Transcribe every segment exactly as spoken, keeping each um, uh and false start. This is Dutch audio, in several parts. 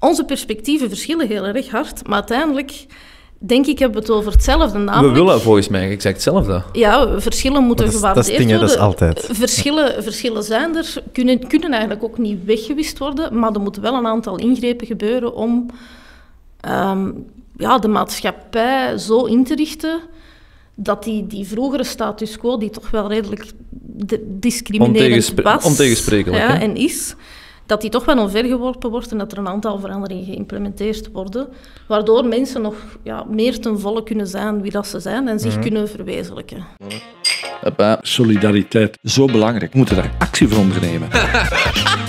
Onze perspectieven verschillen heel erg hard, maar uiteindelijk denk ik hebben we het over hetzelfde. Namelijk, we willen volgens mij exact hetzelfde. Ja, verschillen moeten gewaardeerd worden. Dat is, dat is altijd. Verschillen, verschillen zijn er, kunnen, kunnen eigenlijk ook niet weggewist worden, maar er moeten wel een aantal ingrepen gebeuren om um, ja, de maatschappij zo in te richten dat die, die vroegere status quo, die toch wel redelijk discriminerend was, ontegensprekelijk, ja, en is, dat die toch wel onvergeworpen wordt en dat er een aantal veranderingen geïmplementeerd worden, waardoor mensen nog ja, meer ten volle kunnen zijn wie dat ze zijn en zich mm-hmm. kunnen verwezenlijken. Hoppa. Solidariteit, zo belangrijk. We moeten daar actie voor ondernemen.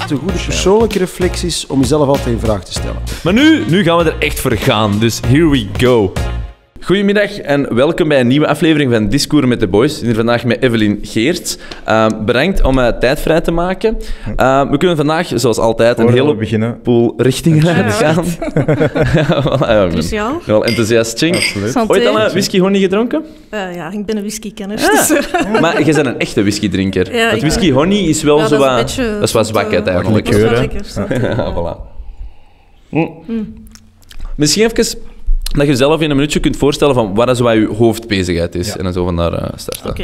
Een goede persoonlijke reflectie is om jezelf altijd in vraag te stellen. Maar nu, nu gaan we er echt voor gaan, dus here we go. Goedemiddag en welkom bij een nieuwe aflevering van Discours Met De Boys. We zijn hier vandaag met Evelien Geerts. Uh, bedankt om uh, tijd vrij te maken. Uh, we kunnen vandaag, zoals altijd, een hele pool richtingen laten gaan. Cruciaal. Wel enthousiast, Ching. Ooit al een whiskyhoning gedronken? Uh, ja, ik ben een whiskykenner. Ja. Dus. Maar jij bent een echte whiskydrinker. Ja, Want whiskyhoning is wel ja, zo wat... Dat is, een dat is wat zwakheid, eigenlijk. Dat is wel lekker. Ja, voilà. Mm. Mm. Misschien even... dat je zelf in een minuutje kunt voorstellen van wat is waar je hoofdbezigheid is. Ja. En dan zo van daar uh, starten. Oké.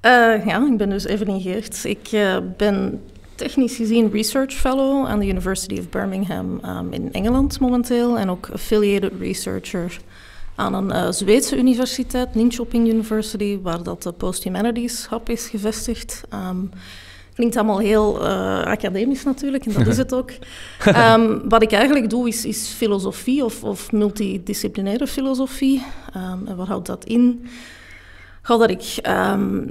Okay. Uh, ja, ik ben dus Evelien Geerts. Ik uh, ben technisch gezien research fellow aan de University of Birmingham um, in Engeland momenteel. En ook affiliated researcher aan een uh, Zweedse universiteit, Linköping University, waar dat de post-humanities hub is gevestigd. Um, Klinkt allemaal heel uh, academisch natuurlijk, en dat is het ook. Um, wat ik eigenlijk doe is, is filosofie of, of multidisciplinaire filosofie. Um, en wat houdt dat in? Houdt dat ik um,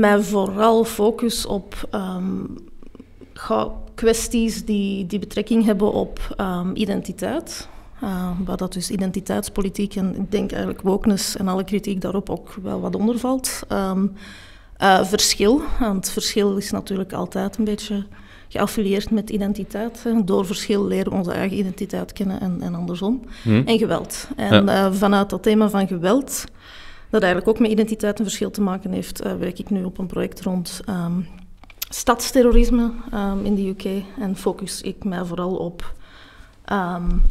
mij vooral focus op um, kwesties die, die betrekking hebben op um, identiteit. Uh, waar dat dus identiteitspolitiek en ik denk eigenlijk wokeness en alle kritiek daarop ook wel wat onder valt. Um, Uh, verschil, want verschil is natuurlijk altijd een beetje geaffilieerd met identiteit. Hè. Door verschil leren we onze eigen identiteit kennen en, en andersom. Hmm. En geweld. En ja. uh, vanuit dat thema van geweld, dat eigenlijk ook met identiteit een verschil te maken heeft, uh, werk ik nu op een project rond um, stadsterrorisme um, in de U K. En focus ik mij vooral op... Um,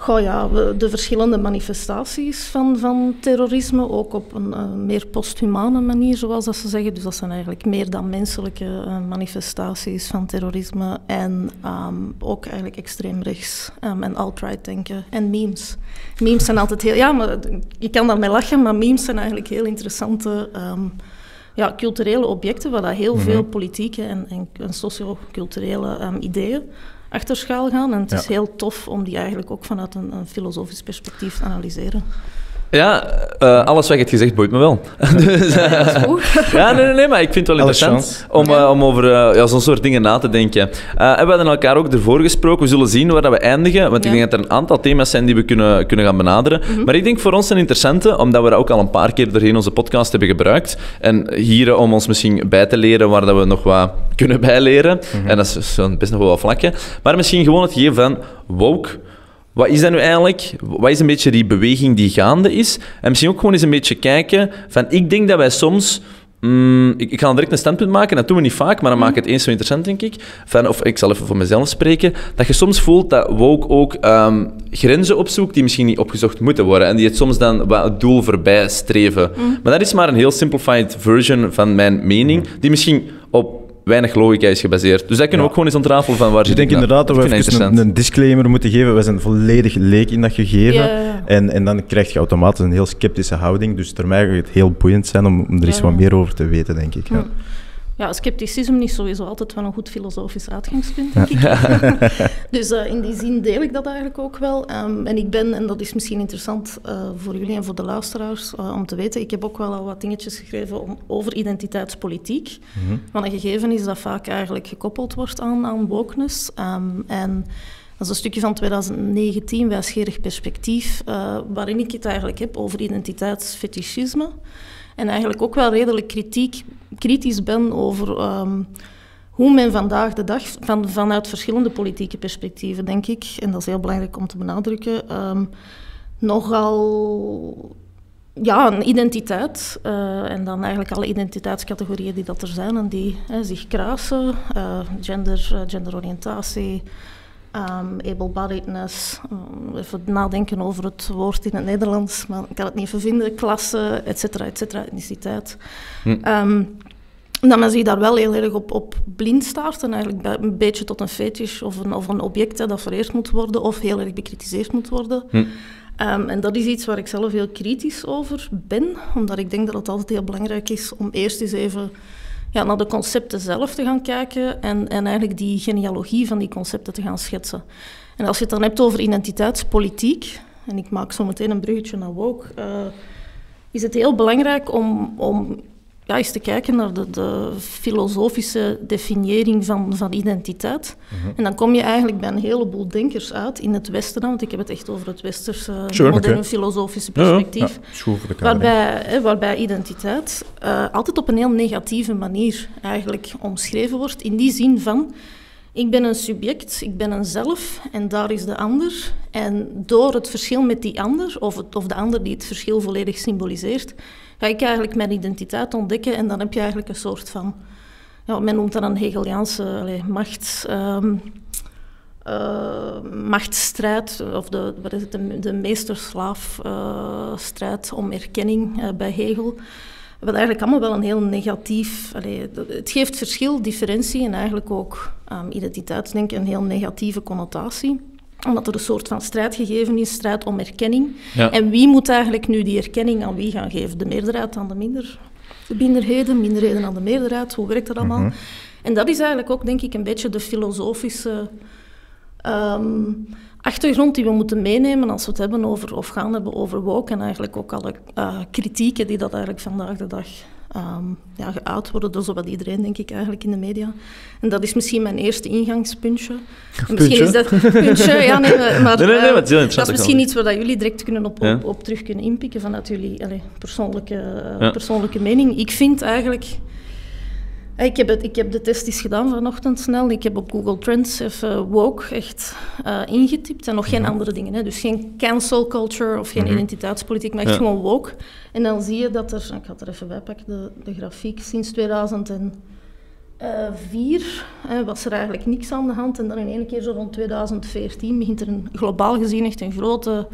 Goh ja, de verschillende manifestaties van, van terrorisme, ook op een uh, meer posthumane manier, zoals dat ze zeggen. Dus dat zijn eigenlijk meer dan menselijke uh, manifestaties van terrorisme en um, ook eigenlijk extreem rechts um, en alt-right denken en memes. Memes zijn altijd heel... Ja, maar je kan daarmee lachen, maar memes zijn eigenlijk heel interessante um, ja, culturele objecten waar dat heel mm-hmm. veel politieke en, en, en socioculturele um, ideeën achter schaal gaan. En het is ja. heel tof om die eigenlijk ook vanuit een, een filosofisch perspectief te analyseren. Ja, uh, alles wat je hebt gezegd boeit me wel. Dus, uh, ja, dat is goed. ja, nee, nee, nee, maar ik vind het wel interessant om, uh, om over uh, ja, zo'n soort dingen na te denken. Uh, we hebben elkaar ook ervoor gesproken. We zullen zien waar dat we eindigen, want ja. ik denk dat er een aantal thema's zijn die we kunnen, kunnen gaan benaderen. Mm-hmm. Maar ik denk voor ons een interessante, omdat we dat ook al een paar keer doorheen onze podcast hebben gebruikt. En hier om ons misschien bij te leren waar dat we nog wat kunnen bijleren. Mm-hmm. En dat is best nog wel wat vlakken. Maar misschien gewoon het gegeven van woke. Wat is dat nu eigenlijk? Wat is een beetje die beweging die gaande is? En misschien ook gewoon eens een beetje kijken van... Ik denk dat wij soms... Mm, ik, ik ga direct een standpunt maken, dat doen we niet vaak, maar dat maakt het eens zo interessant, denk ik. Van, of ik zal even voor mezelf spreken. Dat je soms voelt dat woke ook um, grenzen opzoekt die misschien niet opgezocht moeten worden. En die het soms dan wat het doel voorbij streven. Mm. Maar dat is maar een heel simplified version van mijn mening, die misschien op... weinig logica is gebaseerd. Dus dat kunnen we ja. ook gewoon eens ontrafelen van waar je... Ik denk inderdaad dat we even een, een disclaimer moeten geven. We zijn volledig leek in dat gegeven. Yeah. En, en dan krijg je automatisch een heel sceptische houding. Dus voor mij gaat het heel boeiend zijn om, om er eens ja. wat meer over te weten, denk ik. Ja. Ja. Ja, scepticisme is sowieso altijd wel een goed filosofisch uitgangspunt, denk ik. Ja. Dus uh, in die zin deel ik dat eigenlijk ook wel. Um, en ik ben, en dat is misschien interessant uh, voor jullie en voor de luisteraars uh, om te weten, ik heb ook wel al wat dingetjes geschreven om, over identiteitspolitiek. Mm-hmm. Want een gegeven is dat vaak eigenlijk gekoppeld wordt aan, aan wokeness. Um, en dat is een stukje van twintig negentien, Wijsgerig Perspectief, uh, waarin ik het eigenlijk heb over identiteitsfetischisme. En eigenlijk ook wel redelijk kritiek, kritisch ben over um, hoe men vandaag de dag, van, vanuit verschillende politieke perspectieven, denk ik, en dat is heel belangrijk om te benadrukken, um, nogal ja, een identiteit, uh, en dan eigenlijk alle identiteitscategorieën die dat er zijn en die hè, zich kruisen, uh, gender, uh, genderoriëntatie, Um, able-bodiedness, um, even nadenken over het woord in het Nederlands, maar ik kan het niet vervinden, klasse, et cetera, et cetera, etniciteit. Hm. Um, dat men zich daar wel heel erg op, op blind staart en eigenlijk een beetje tot een fetish of een, of een object hè, dat vereerd moet worden of heel erg bekritiseerd moet worden. Hm. Um, en dat is iets waar ik zelf heel kritisch over ben, omdat ik denk dat het altijd heel belangrijk is om eerst eens even... Ja, naar de concepten zelf te gaan kijken en, en eigenlijk die genealogie van die concepten te gaan schetsen. En als je het dan hebt over identiteitspolitiek, en ik maak zo meteen een bruggetje naar woke, uh, is het heel belangrijk om, om ja, eens te kijken naar de, de filosofische definiëring van, van identiteit. Mm-hmm. En dan kom je eigenlijk bij een heleboel denkers uit in het Westen, want ik heb het echt over het Westerse sure, moderne okay. filosofische perspectief, ja, ja. Waarbij, hè, waarbij identiteit uh, altijd op een heel negatieve manier eigenlijk omschreven wordt, in die zin van, ik ben een subject, ik ben een zelf en daar is de ander. En door het verschil met die ander, of, het, of de ander die het verschil volledig symboliseert, ga ik eigenlijk mijn identiteit ontdekken en dan heb je eigenlijk een soort van... Ja, men noemt dat een Hegeliaanse allez, macht, um, uh, machtsstrijd, of de, wat is het, de, de meester-slaaf-strijd uh, om erkenning uh, bij Hegel. Wat eigenlijk allemaal wel een heel negatief... Allez, het geeft verschil, differentie en eigenlijk ook um, identiteitsdenken een heel negatieve connotatie. Omdat er een soort van strijd gegeven is, strijd om erkenning. Ja. En wie moet eigenlijk nu die erkenning aan wie gaan geven? De meerderheid aan de minder, de minderheden, minderheden aan de meerderheid. Hoe werkt dat allemaal? Mm-hmm. En dat is eigenlijk ook, denk ik, een beetje de filosofische um, achtergrond die we moeten meenemen als we het hebben over, of gaan hebben over woke. En eigenlijk ook alle uh, kritieken die dat eigenlijk vandaag de dag um, ja, geuit worden door zowat iedereen, denk ik, eigenlijk in de media. En dat is misschien mijn eerste ingangspuntje. Puntje? Misschien is dat puntje, ja, nee, maar nee, nee, nee, maar uh, dat is misschien iets waar dat jullie direct kunnen op, ja. op, op terug kunnen inpikken vanuit jullie allez, persoonlijke, uh, ja. persoonlijke mening. Ik vind eigenlijk... Ik heb, het, ik heb de test eens gedaan vanochtend snel. Ik heb op Google Trends even woke echt uh, ingetipt. En nog geen ja. andere dingen. Hè. Dus geen cancel culture of geen mm-hmm. identiteitspolitiek, maar echt ja. gewoon woke. En dan zie je dat er... Ik ga het er even bij pakken, de, de grafiek. Sinds tweeduizend vier hè, was er eigenlijk niks aan de hand. En dan in één keer zo rond tweeduizend veertien begint er een, globaal gezien echt een grote...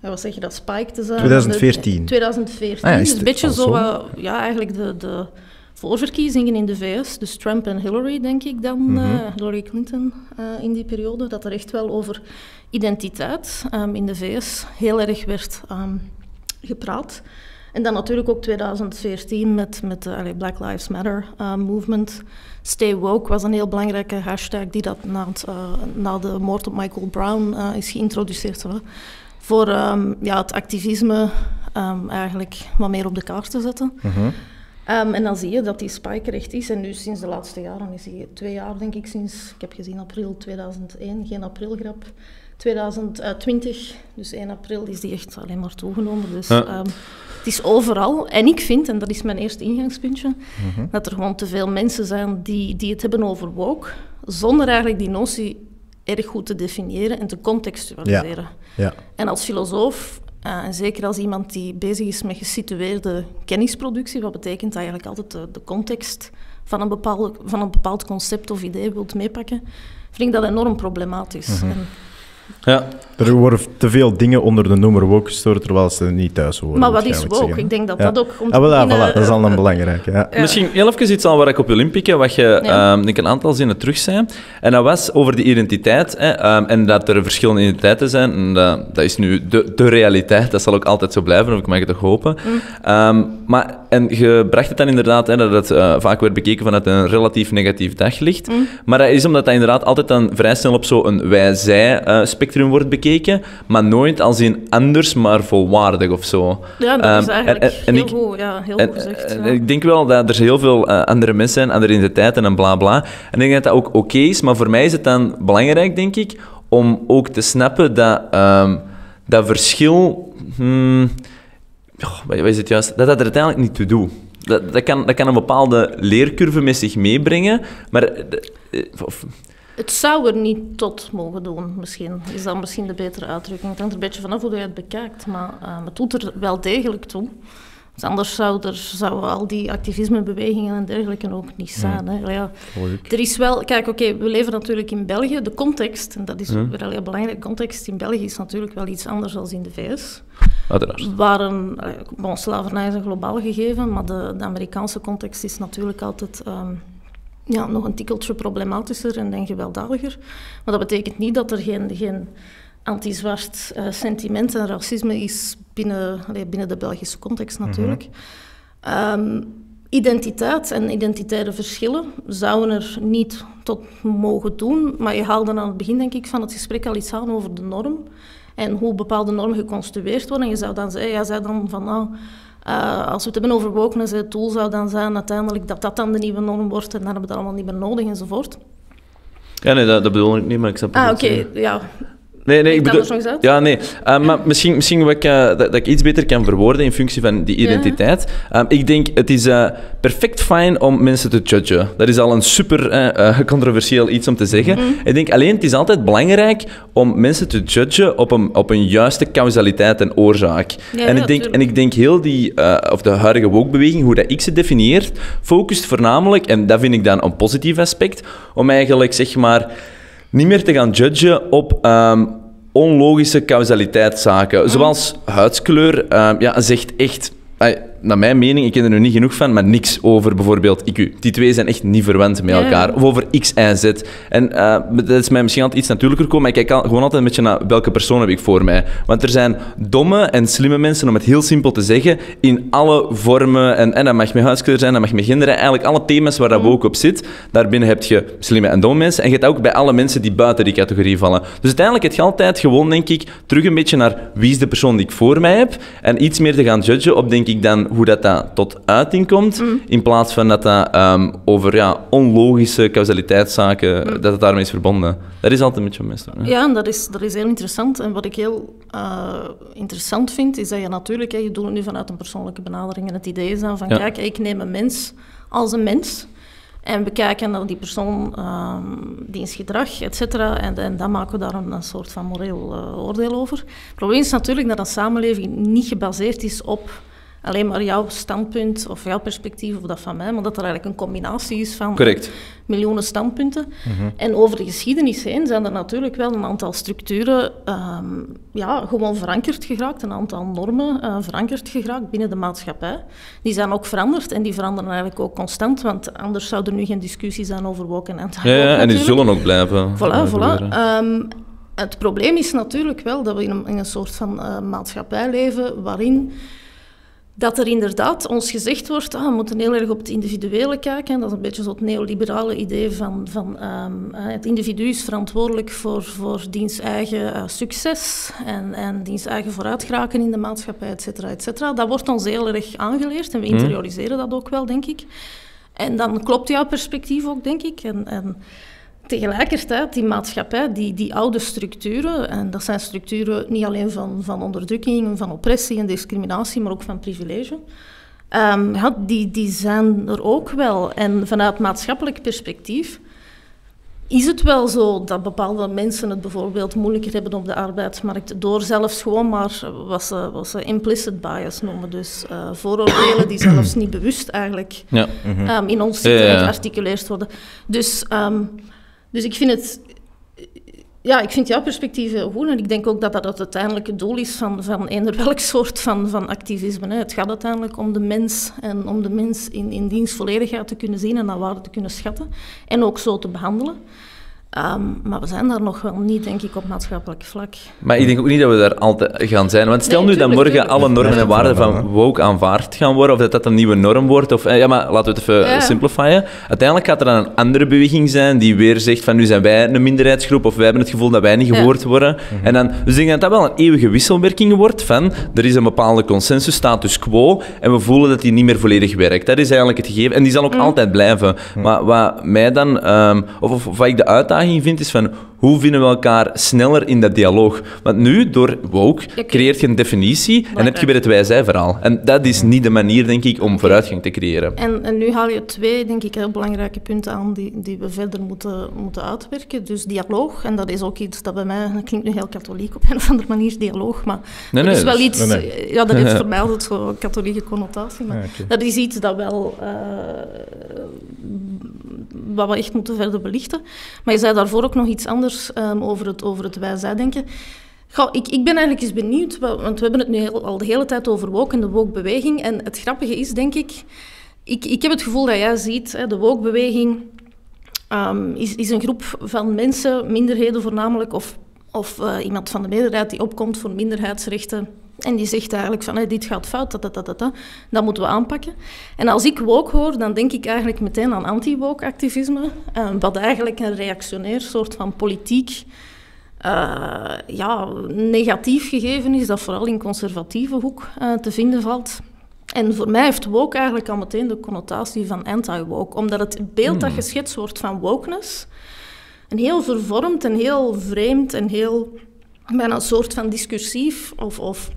Wat zeg je, dat spike te zijn. tweeduizend veertien tweeduizend veertien Ah, ja, is dus een beetje zo... Uh, ja, eigenlijk de... de voorverkiezingen in de V S, dus Trump en Hillary, denk ik dan, mm-hmm. uh, Hillary Clinton uh, in die periode, dat er echt wel over identiteit um, in de V S heel erg werd um, gepraat. En dan natuurlijk ook tweeduizend veertien met, met de allee, Black Lives Matter uh, movement. Stay woke was een heel belangrijke hashtag die dat na, het, uh, na de moord op Michael Brown uh, is geïntroduceerd. Hoor. Voor um, ja, het activisme um, eigenlijk wat meer op de kaart te zetten. Mm-hmm. Um, en dan zie je dat die spike recht is. En nu sinds de laatste jaren, is die twee jaar denk ik, sinds, ik heb gezien april tweeduizend één, geen aprilgrap, tweeduizend twintig, dus één april is die echt alleen maar toegenomen. Dus ja. um, het is overal. En ik vind, en dat is mijn eerste ingangspuntje, mm-hmm. dat er gewoon te veel mensen zijn die, die het hebben over woke, zonder eigenlijk die notie erg goed te definiëren en te contextualiseren. Ja. Ja. En als filosoof... Uh, en zeker als iemand die bezig is met gesitueerde kennisproductie, wat betekent dat eigenlijk altijd de, de context van een, bepaalde, van een bepaald concept of idee wilt meepakken, vind ik dat enorm problematisch. Mm-hmm. en, ja. Er worden te veel dingen onder de noemer woke gestoord, terwijl ze niet thuis horen. Maar wat is woke? Ik denk dat ja. dat ook... Om te ah, voilà, beginnen, voilà, dat is al een uh, belangrijke. Ja. Ja. Misschien heel even iets aan waar ik op wil inpikken, wat je ja. um, denk een aantal zinnen terug zei. En dat was over die identiteit, hè, um, en dat er verschillende identiteiten zijn. En, uh, dat is nu de, de realiteit, dat zal ook altijd zo blijven, of ik mag het toch hopen. Mm. Um, maar, en je bracht het dan inderdaad, hè, dat het uh, vaak werd bekeken vanuit een relatief negatief daglicht. Mm. Maar dat is omdat dat inderdaad altijd dan vrij snel op zo'n wij-zij-spectrum uh, wordt bekeken. Maar nooit als in anders, maar volwaardig of zo. Ja, dat is eigenlijk um, en, en, en heel, ik, goed, ja, heel en, goed gezegd. En, ja. Ik denk wel dat er heel veel uh, andere mensen zijn, andere identiteiten en bla bla. En ik denk dat dat ook oké okay is, maar voor mij is het dan belangrijk, denk ik, om ook te snappen dat um, dat verschil... Hmm, oh, wat is het juist? Dat dat er uiteindelijk niet toe doet. Dat, dat, kan, dat kan een bepaalde leercurve met zich meebrengen, maar... Of, het zou er niet tot mogen doen, misschien. Is dat misschien de betere uitdrukking. Het hangt er een beetje vanaf hoe je het bekijkt, maar uh, het doet er wel degelijk toe. Want anders zou er, zouden al die activismebewegingen en dergelijke ook niet staan. Ja. Hè? Ja. Er is wel... Kijk, oké, okay, we leven natuurlijk in België. De context, en dat is ja. wel heel belangrijk, de context in België is natuurlijk wel iets anders dan in de V S. Uiteraard. Waar een, bon, slavernij is een globaal gegeven, maar de, de Amerikaanse context is natuurlijk altijd... Um, ja, nog een tikkeltje problematischer en, en gewelddadiger. Maar dat betekent niet dat er geen, geen anti-zwart uh, sentiment en racisme is binnen, allee, binnen de Belgische context natuurlijk. Mm-hmm. um, identiteit en identitaire verschillen zouden er niet tot mogen doen. Maar je haalde aan het begin, denk ik, van het gesprek al iets aan over de norm. En hoe bepaalde normen geconstrueerd worden. En je zou dan zeggen, ja, zei dan van... nou, Uh, als we het hebben over wokeness, het doel zou dan zijn uiteindelijk dat dat dan de nieuwe norm wordt en dan hebben we dat allemaal niet meer nodig enzovoort. Ja, nee, dat, dat bedoel ik niet, maar ik snap het. Ah, oké, okay, ja. Nee, nee, ik bedoel... nog eens uit? Ja, nee. Uh, maar misschien, misschien wat ik, uh, dat, dat ik iets beter kan verwoorden in functie van die identiteit. Ja. Uh, ik denk, het is uh, perfect fijn om mensen te judgen. Dat is al een super uh, uh, controversieel iets om te zeggen. Mm. Ik denk, alleen, het is altijd belangrijk om mensen te judgen op een, op een juiste causaliteit en oorzaak. Ja, en, ik denk, en ik denk, heel die, uh, of de huidige wokebeweging, hoe dat ik ze definieer, focust voornamelijk, en dat vind ik dan een positief aspect, om eigenlijk, zeg maar... niet meer te gaan judgen op um, onlogische causaliteitszaken. Zoals huidskleur, um, ja, zegt echt... Ay, naar mijn mening, ik ken er nu niet genoeg van, maar niks over bijvoorbeeld I Q. Die twee zijn echt niet verwant met elkaar. Ja. Of over X, Y, Z. En uh, dat is mij misschien altijd iets natuurlijker komen, maar ik kijk al, gewoon altijd een beetje naar welke persoon heb ik voor mij. Want er zijn domme en slimme mensen, om het heel simpel te zeggen, in alle vormen. En, en dat mag met huidskleur zijn, dat mag met gender. Eigenlijk alle thema's waar dat woke op zit, daarbinnen heb je slimme en domme mensen. En je hebt ook bij alle mensen die buiten die categorie vallen. Dus uiteindelijk heb je altijd gewoon, denk ik, terug een beetje naar wie is de persoon die ik voor mij heb. En iets meer te gaan judgen op, denk ik, dan... hoe dat, dat tot uiting komt, mm. in plaats van dat dat um, over ja, onlogische causaliteitszaken, mm. dat het daarmee is verbonden. Dat is altijd een beetje meestal. Hè? Ja, en dat is, dat is heel interessant. En wat ik heel uh, interessant vind, is dat je natuurlijk, hè, je doet het nu vanuit een persoonlijke benadering, en het idee is dan van, ja. kijk, ik neem een mens als een mens, en we kijken naar die persoon, um, dienstgedrag, et cetera, en, en dan maken we daar een, een soort van moreel uh, oordeel over. Het probleem is natuurlijk dat een samenleving niet gebaseerd is op alleen maar jouw standpunt of jouw perspectief of dat van mij, maar dat er eigenlijk een combinatie is van Correct. miljoenen standpunten. Mm-hmm. En over de geschiedenis heen zijn er natuurlijk wel een aantal structuren um, ja, gewoon verankerd geraakt, een aantal normen uh, verankerd geraakt binnen de maatschappij. Die zijn ook veranderd en die veranderen eigenlijk ook constant, want anders zou er nu geen discussie zijn over woken en anti-woken. Ja, ja, en die zullen ook blijven. Voilà, voilà. Um, het probleem is natuurlijk wel dat we in een, in een soort van uh, maatschappij leven waarin... dat er inderdaad ons gezegd wordt, ah, we moeten heel erg op het individuele kijken. Dat is een beetje zo'n neoliberale idee van, van um, het individu is verantwoordelijk voor, voor diens eigen uh, succes en, en diens eigen vooruitgeraken in de maatschappij, et cetera, et cetera. Dat wordt ons heel erg aangeleerd en we interioriseren dat ook wel, denk ik. En dan klopt jouw perspectief ook, denk ik. En, en tegelijkertijd, die maatschappij, die, die oude structuren, en dat zijn structuren niet alleen van, van onderdrukking, van oppressie en discriminatie, maar ook van privilege, um, ja, die, die zijn er ook wel. En vanuit maatschappelijk perspectief is het wel zo dat bepaalde mensen het bijvoorbeeld moeilijker hebben op de arbeidsmarkt door zelfs gewoon maar wat ze, wat ze implicit bias noemen. Dus uh, vooroordelen die zelfs niet bewust eigenlijk ja, mm-hmm. um, in ons zitten ja, ja. gearticuleerd worden. Dus... Um, Dus ik vind het, ja, ik vind jouw perspectief heel goed en ik denk ook dat dat het uiteindelijke doel is van, van eender welk soort van, van activisme. Hè. Het gaat uiteindelijk om de mens en om de mens in, in diens volledigheid te kunnen zien en naar waarde te kunnen schatten en ook zo te behandelen. Um, maar we zijn daar nog wel niet, denk ik, op maatschappelijk vlak. Maar ik denk ook niet dat we daar altijd gaan zijn. Want stel nee, nu tuurlijk, dat morgen tuurlijk. alle normen en waarden van woke aanvaard gaan worden, of dat dat een nieuwe norm wordt, of... Ja, maar laten we het even ja. simplifyen. Uiteindelijk gaat er dan een andere beweging zijn die weer zegt van nu zijn wij een minderheidsgroep, of wij hebben het gevoel dat wij niet gehoord ja. worden. Mm-hmm. En dan, dus ik denk dat dat wel een eeuwige wisselwerking wordt van er is een bepaalde consensus, status quo, en we voelen dat die niet meer volledig werkt. Dat is eigenlijk het gegeven. En die zal ook mm. altijd blijven. Mm. Maar wat mij dan... Um, of, of wat ik de uitdaging uitdaging vind, is van hoe vinden we elkaar sneller in dat dialoog? Want nu, door woke, okay. creëert je een definitie en heb je weer het wij-zij-verhaal. En dat is niet de manier, denk ik, om vooruitgang te creëren. En, en nu haal je twee, denk ik, heel belangrijke punten aan die, die we verder moeten, moeten uitwerken. Dus dialoog, en dat is ook iets dat bij mij, dat klinkt nu heel katholiek op een of andere manier, dialoog, maar nee, dat nee, is wel iets, nee, nee. ja, dat heeft voor mij altijd zo'n katholieke connotatie, maar ja, okay. dat is iets dat wel, uh, wat we echt moeten verder belichten. Maar je zei daarvoor ook nog iets anders um, over het, over het wij-zij-denken. Goh, ik, ik ben eigenlijk eens benieuwd, want we hebben het nu heel, al de hele tijd over woke en de woke-beweging. En het grappige is, denk ik, ik, ik heb het gevoel dat jij ziet, hè, de woke-beweging um, is, is een groep van mensen, minderheden voornamelijk, of, of uh, iemand van de meerderheid die opkomt voor minderheidsrechten. En die zegt eigenlijk van, hé, dit gaat fout, dat, dat, dat, dat, dat moeten we aanpakken. En als ik woke hoor, dan denk ik eigenlijk meteen aan anti-woke activisme, eh, wat eigenlijk een reactionair soort van politiek uh, ja, negatief gegeven is, dat vooral in conservatieve hoek uh, te vinden valt. En voor mij heeft woke eigenlijk al meteen de connotatie van anti-woke, omdat het beeld dat geschetst wordt van wokeness, een heel vervormd en heel vreemd en heel, bijna een soort van discursief of... of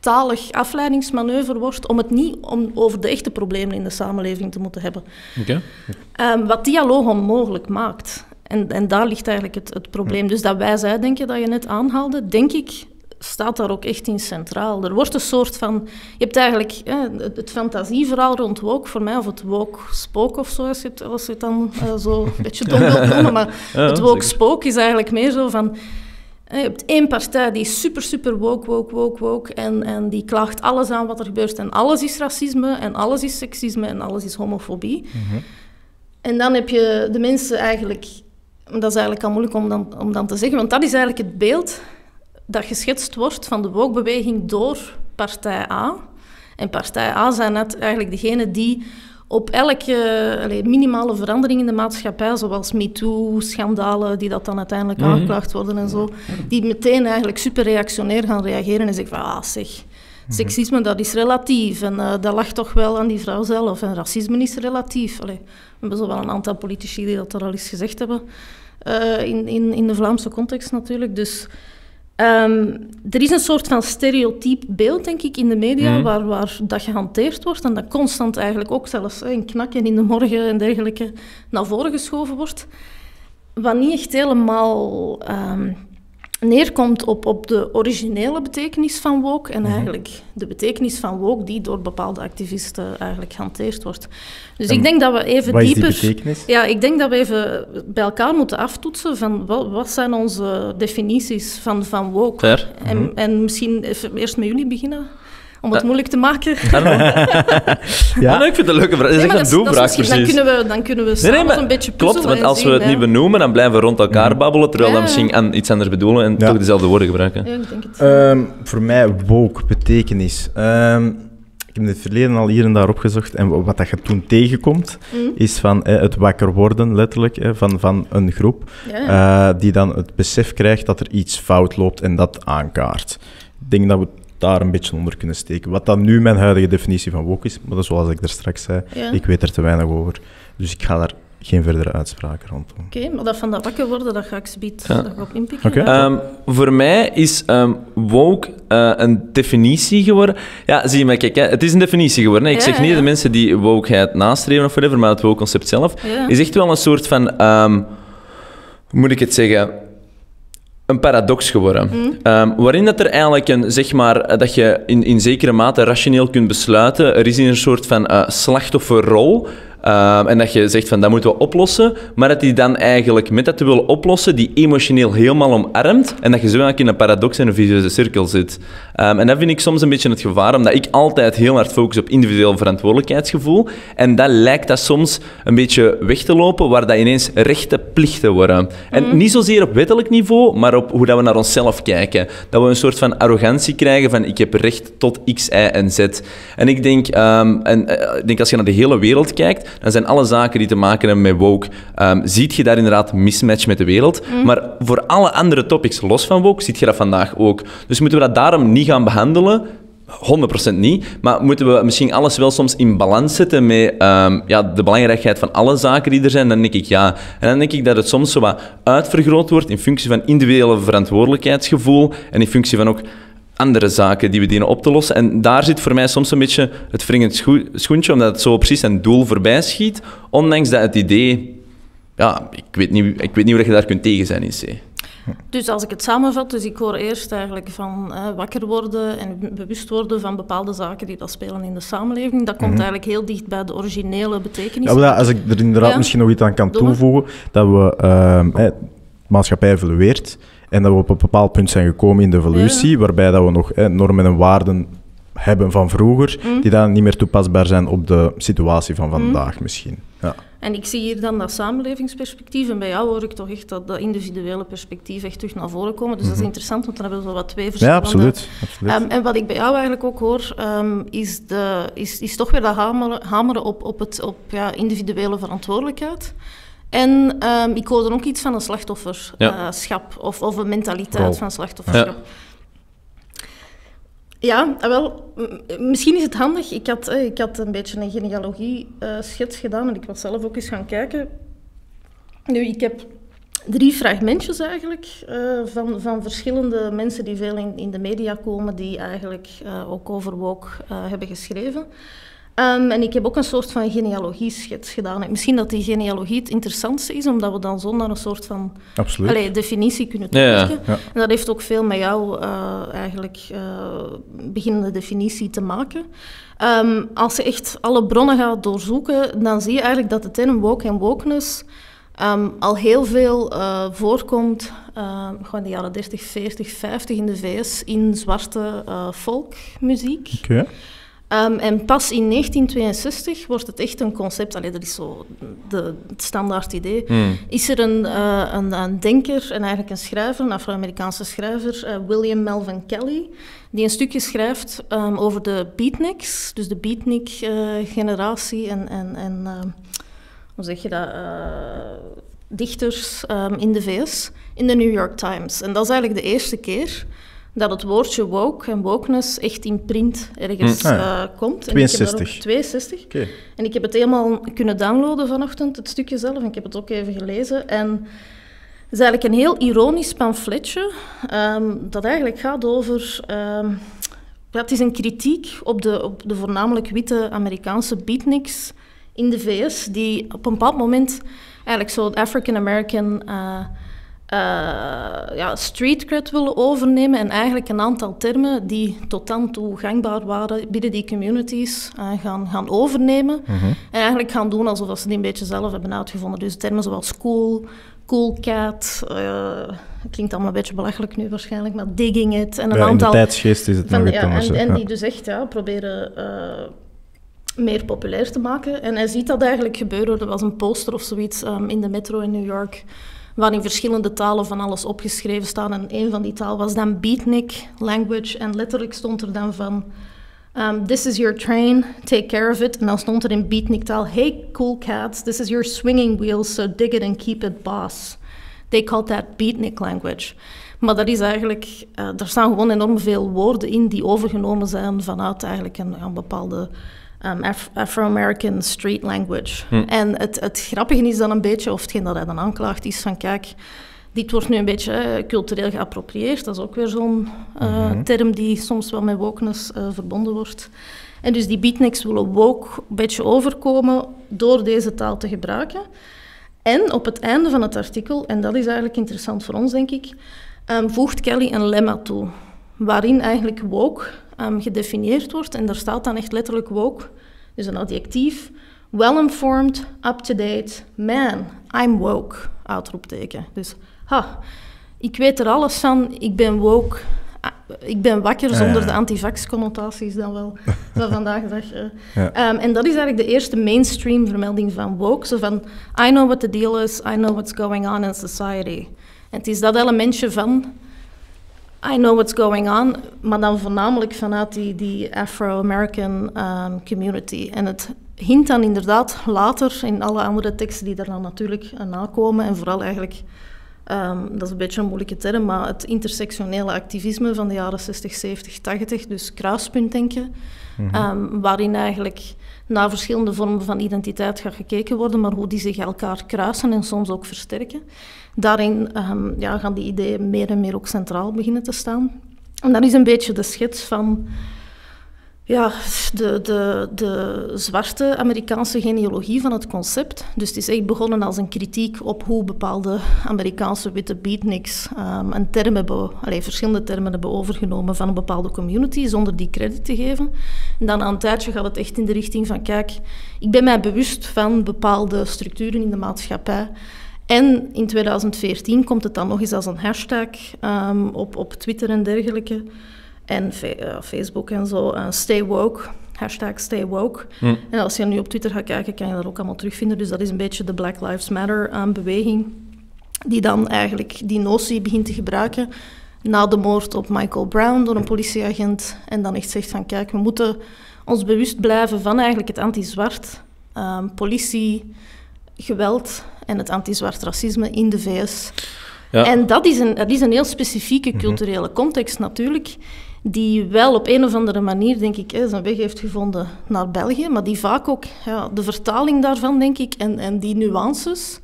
talig afleidingsmanoeuvre wordt om het niet om over de echte problemen in de samenleving te moeten hebben. Okay. Um, wat dialoog onmogelijk maakt. En, en daar ligt eigenlijk het, het probleem. Ja. Dus dat wij-zij denken dat je net aanhaalde, denk ik, staat daar ook echt in centraal. Er wordt een soort van... Je hebt eigenlijk eh, het, het fantasieverhaal rond woke voor mij, of het woke-spook of zo, als je het, als je het dan uh, zo een beetje dom wilt noemen. Maar ja, het woke-spook is eigenlijk meer zo van... Je hebt één partij die is super, super woke, woke, woke, woke en, en die klaagt alles aan wat er gebeurt. En alles is racisme en alles is seksisme en alles is homofobie. Mm-hmm. En dan heb je de mensen eigenlijk... Dat is eigenlijk al moeilijk om dan, om dan te zeggen, want dat is eigenlijk het beeld dat geschetst wordt van de wokebeweging door partij A. En partij A zijn net eigenlijk degenen die... op elke allez, minimale verandering in de maatschappij, zoals MeToo, schandalen die dat dan uiteindelijk mm-hmm. aangeklaagd worden en zo, die meteen eigenlijk super reactionair gaan reageren en zeggen van, ah zeg, mm-hmm. seksisme dat is relatief en uh, dat lag toch wel aan die vrouw zelf en racisme is relatief. Allee, we hebben zo wel een aantal politici die dat er al eens gezegd hebben, uh, in, in, in de Vlaamse context natuurlijk, dus... Um, er is een soort van stereotyp beeld, denk ik, in de media, mm. waar, waar dat gehanteerd wordt en dat constant eigenlijk ook zelfs in Knak en in de Morgen en dergelijke naar voren geschoven wordt, wat niet echt helemaal um, neerkomt op, op de originele betekenis van woke en mm. eigenlijk de betekenis van woke die door bepaalde activisten eigenlijk gehanteerd wordt. Dus en ik denk dat we even wat dieper... Is die betekenis? Ja, ik denk dat we even bij elkaar moeten aftoetsen van wat, wat zijn onze definities van, van woke. Ver. En, mm-hmm. en misschien even eerst met jullie beginnen, om het uh, moeilijk te maken. Ja, ja. Nee, ik vind het een leuke vraag. Nee, dat is een doelvraag, precies. Dan kunnen we, dan kunnen we samen nee, nee, een beetje puzzelen. Klopt, want als zien, we het ja. niet benoemen, dan blijven we rond elkaar babbelen, terwijl ja. we misschien aan iets anders bedoelen en ja. toch dezelfde woorden gebruiken. Ja, ik denk het. Um, voor mij woke betekenis. Um, ik heb in het verleden al hier en daar opgezocht en wat dat je toen tegenkomt, mm. is van eh, het wakker worden, letterlijk, eh, van, van een groep ja. uh, die dan het besef krijgt dat er iets fout loopt en dat aankaart. Ik denk dat we daar een beetje onder kunnen steken. Wat dan nu mijn huidige definitie van woke is, maar dat is zoals ik daar straks zei, ja. ik weet er te weinig over. Dus ik ga daar geen verdere uitspraken rond doen. Oké, okay, maar dat van dat wakker worden, dat ga ik zoiets ja. op inpikken. Okay. Ja. Um, voor mij is um, woke uh, een definitie geworden. Ja, zie je maar, kijk, hè, het is een definitie geworden. Hè. Ik ja, zeg niet ja. de mensen die wokeheid nastreven of whatever, maar het woke-concept zelf ja. is echt wel een soort van, um, hoe moet ik het zeggen... een paradox geworden. Mm. Um, waarin dat er eigenlijk een, zeg maar, dat je in, in zekere mate rationeel kunt besluiten, er is in een soort van uh, slachtofferrol, um, en dat je zegt van, dat moeten we oplossen, maar dat die dan eigenlijk, met dat te willen oplossen, die emotioneel helemaal omarmt, en dat je zo eigenlijk in een paradox en een vicieuze cirkel zit. Um, en dat vind ik soms een beetje het gevaar, omdat ik altijd heel hard focus op individueel verantwoordelijkheidsgevoel, en dat lijkt dat soms een beetje weg te lopen, waar dat ineens rechten plichten worden. En mm. niet zozeer op wettelijk niveau, maar op op hoe dat we naar onszelf kijken. Dat we een soort van arrogantie krijgen van ik heb recht tot X, Y en Z. En ik denk, um, en, uh, ik denk als je naar de hele wereld kijkt, dan zijn alle zaken die te maken hebben met woke, um, ziet je daar inderdaad mismatch met de wereld. Mm. Maar voor alle andere topics los van woke, ziet je dat vandaag ook. Dus moeten we dat daarom niet gaan behandelen, honderd procent niet, maar moeten we misschien alles wel soms in balans zetten met um, ja, de belangrijkheid van alle zaken die er zijn? Dan denk ik ja. En dan denk ik dat het soms zo wat uitvergroot wordt in functie van individuele verantwoordelijkheidsgevoel en in functie van ook andere zaken die we dienen op te lossen. En daar zit voor mij soms een beetje het wringend scho- schoentje, omdat het zo precies een doel voorbij schiet, ondanks dat het idee... Ja, ik weet niet, ik weet niet hoe je daar kunt tegen zijn in C. Dus als ik het samenvat, dus ik hoor eerst eigenlijk van eh, wakker worden en bewust worden van bepaalde zaken die dat spelen in de samenleving. Dat komt mm-hmm. eigenlijk heel dicht bij de originele betekenis. Ja, als ik er inderdaad ja. misschien nog iets aan kan Doe toevoegen, maar. dat we uh, eh, maatschappij evolueert en dat we op een bepaald punt zijn gekomen in de evolutie, ja. waarbij dat we nog eh, normen en waarden hebben van vroeger, mm. die dan niet meer toepasbaar zijn op de situatie van vandaag mm. misschien. Ja. En ik zie hier dan dat samenlevingsperspectief en bij jou hoor ik toch echt dat, dat individuele perspectief echt terug naar voren komen. Dus mm-hmm. dat is interessant, want dan hebben we zo wat twee verschillende... Ja, absoluut. absoluut. Um, en wat ik bij jou eigenlijk ook hoor, um, is, de, is, is toch weer dat hameren, hameren op, op, het, op ja, individuele verantwoordelijkheid. En um, ik hoor dan ook iets van een slachtofferschap ja. uh, of, of een mentaliteit Rol. van slachtofferschap. Ja. Ja, wel, misschien is het handig. Ik had, ik had een beetje een genealogie-schets uh, gedaan en ik was zelf ook eens gaan kijken. Nu, ik heb drie fragmentjes eigenlijk uh, van, van verschillende mensen die veel in, in de media komen, die eigenlijk uh, ook over woke uh, hebben geschreven. Um, en ik heb ook een soort van genealogie-schets gedaan. En misschien dat die genealogie het interessantste is, omdat we dan zo naar een soort van allee, definitie kunnen toepassen. Ja, ja. En dat heeft ook veel met jou uh, eigenlijk uh, beginnende definitie te maken. Um, als je echt alle bronnen gaat doorzoeken, dan zie je eigenlijk dat de term woke en wokeness um, al heel veel uh, voorkomt, uh, gewoon de jaren dertig, veertig, vijftig in de V S, in zwarte uh, folkmuziek. Okay. Um, en pas in negentien tweeënzestig wordt het echt een concept, allee, dat is zo de, het standaard idee, mm. is er een, uh, een, een denker en eigenlijk een schrijver, een Afro-Amerikaanse schrijver, uh, William Melvin Kelly, die een stukje schrijft um, over de beatniks, dus de beatnik-generatie uh, en, en, en uh, hoe zeg je dat, uh, dichters um, in de V S, in de New York Times. En dat is eigenlijk de eerste keer dat het woordje woke en wokeness echt in print ergens ah, ja. uh, komt. En tweeënzestig. Okay. En ik heb het helemaal kunnen downloaden vanochtend, het stukje zelf. En ik heb het ook even gelezen. En het is eigenlijk een heel ironisch pamfletje. Um, dat eigenlijk gaat over... Um, ja, het is een kritiek op de, op de voornamelijk witte Amerikaanse beatniks in de V S. Die op een bepaald moment eigenlijk zo'n African-American... Uh, Uh, ja, street cred willen overnemen en eigenlijk een aantal termen die tot dan toe gangbaar waren binnen die communities uh, gaan, gaan overnemen mm-hmm. en eigenlijk gaan doen alsof ze die een beetje zelf hebben uitgevonden. Dus termen zoals cool, cool cat, uh, klinkt allemaal een beetje belachelijk nu waarschijnlijk, maar digging it. En een ja, aantal in de tijdsgeest is het nog iets anders. En, en ja. die dus echt ja, proberen... Uh, meer populair te maken. En hij ziet dat eigenlijk gebeuren. Er was een poster of zoiets um, in de metro in New York, waar in verschillende talen van alles opgeschreven staan. En een van die talen was dan beatnik language. En letterlijk stond er dan van... Um, this is your train, take care of it. En dan stond er in beatnik taal... Hey, cool cats, this is your swinging wheels, so dig it and keep it, boss. They called that beatnik language. Maar dat is eigenlijk... Uh, er staan gewoon enorm veel woorden in die overgenomen zijn vanuit eigenlijk een, een bepaalde... Um, Af- Afro-American street language. Hm. En het, het grappige is dan een beetje, of hetgeen dat hij dan aanklaagt, is van kijk, dit wordt nu een beetje uh, cultureel geappropriëerd. Dat is ook weer zo'n uh, mm-hmm. term die soms wel met wokeness uh, verbonden wordt. En dus die beatniks willen woke een beetje overkomen door deze taal te gebruiken. En op het einde van het artikel, en dat is eigenlijk interessant voor ons denk ik, um, voegt Kelly een lemma toe, waarin eigenlijk woke... Um, gedefinieerd wordt, en daar staat dan echt letterlijk woke, dus een adjectief, well-informed, up-to-date, man, I'm woke, uitroepteken. Dus, ha, ik weet er alles van, ik ben woke, ik ben wakker, zonder de antivax-connotaties dan wel, van vandaag de dag. Ja. Um, en dat is eigenlijk de eerste mainstream vermelding van woke, zo van, I know what the deal is, I know what's going on in society. En het is dat elementje van... I know what's going on, maar dan voornamelijk vanuit die, die Afro-American um, community. En het hint dan inderdaad later in alle andere teksten die er dan natuurlijk nakomen en vooral eigenlijk Um, dat is een beetje een moeilijke term, maar het intersectionele activisme van de jaren zestig, zeventig, tachtig, dus kruispuntdenken, mm-hmm. um, waarin eigenlijk naar verschillende vormen van identiteit gaat gekeken worden, maar hoe die zich elkaar kruisen en soms ook versterken. Daarin um, ja, gaan die ideeën meer en meer ook centraal beginnen te staan. En dat is een beetje de schets van ja, de, de, de zwarte Amerikaanse genealogie van het concept. Dus het is echt begonnen als een kritiek op hoe bepaalde Amerikaanse witte beatniks um, een term hebben, allee, verschillende termen hebben overgenomen van een bepaalde community, zonder die credit te geven. En dan aan een tijdje gaat het echt in de richting van, kijk, ik ben mij bewust van bepaalde structuren in de maatschappij. En in tweeduizend veertien komt het dan nog eens als een hashtag um, op, op Twitter en dergelijke. En uh, Facebook en zo. Uh, stay woke. Hashtag stay woke. Mm. En als je nu op Twitter gaat kijken, kan je dat ook allemaal terugvinden. Dus dat is een beetje de Black Lives Matter um, beweging. Die dan eigenlijk die notie begint te gebruiken na de moord op Michael Brown door een politieagent. En dan echt zegt van, kijk, we moeten ons bewust blijven van eigenlijk het anti-zwart, um, politie, geweld en het anti-zwart racisme in de V S. Ja. En dat is, een, dat is een heel specifieke culturele mm-hmm. context natuurlijk, die wel op een of andere manier, denk ik, hè, zijn weg heeft gevonden naar België, maar die vaak ook, ja, de vertaling daarvan, denk ik, en, en die nuances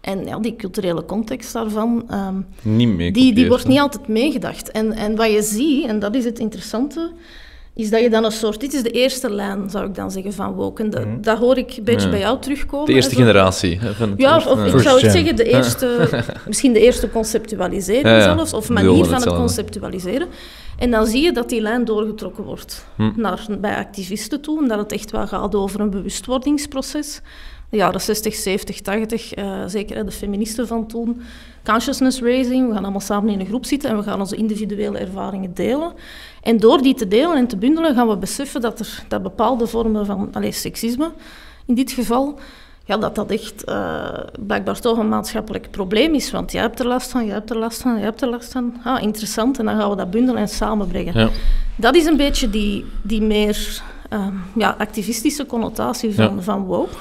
en ja, die culturele context daarvan, um, niet mee die, die wordt niet altijd meegedacht. En, en wat je ziet, en dat is het interessante, is dat je dan een soort... Dit is de eerste lijn, zou ik dan zeggen, van woke. En de, mm. dat hoor ik een beetje ja. bij jou terugkomen. De eerste generatie. Van het ja, of, of ik zou het zeggen, de eerste, misschien de eerste conceptualisering ja, ja. zelfs, of manier van het conceptualiseren. En dan zie je dat die lijn doorgetrokken wordt mm. naar, bij activisten toe, omdat het echt wel gaat over een bewustwordingsproces. De jaren zestig, zeventig, tachtig, uh, zeker de feministen van toen. Consciousness raising, we gaan allemaal samen in een groep zitten en we gaan onze individuele ervaringen delen. En door die te delen en te bundelen gaan we beseffen dat er dat bepaalde vormen van allez, seksisme, in dit geval, ja, dat dat echt uh, blijkbaar toch een maatschappelijk probleem is. Want jij hebt er last van, jij hebt er last van, jij hebt er last van. Ah, interessant, en dan gaan we dat bundelen en samenbrengen. Ja. Dat is een beetje die, die meer uh, ja, activistische connotatie van, ja. van woke.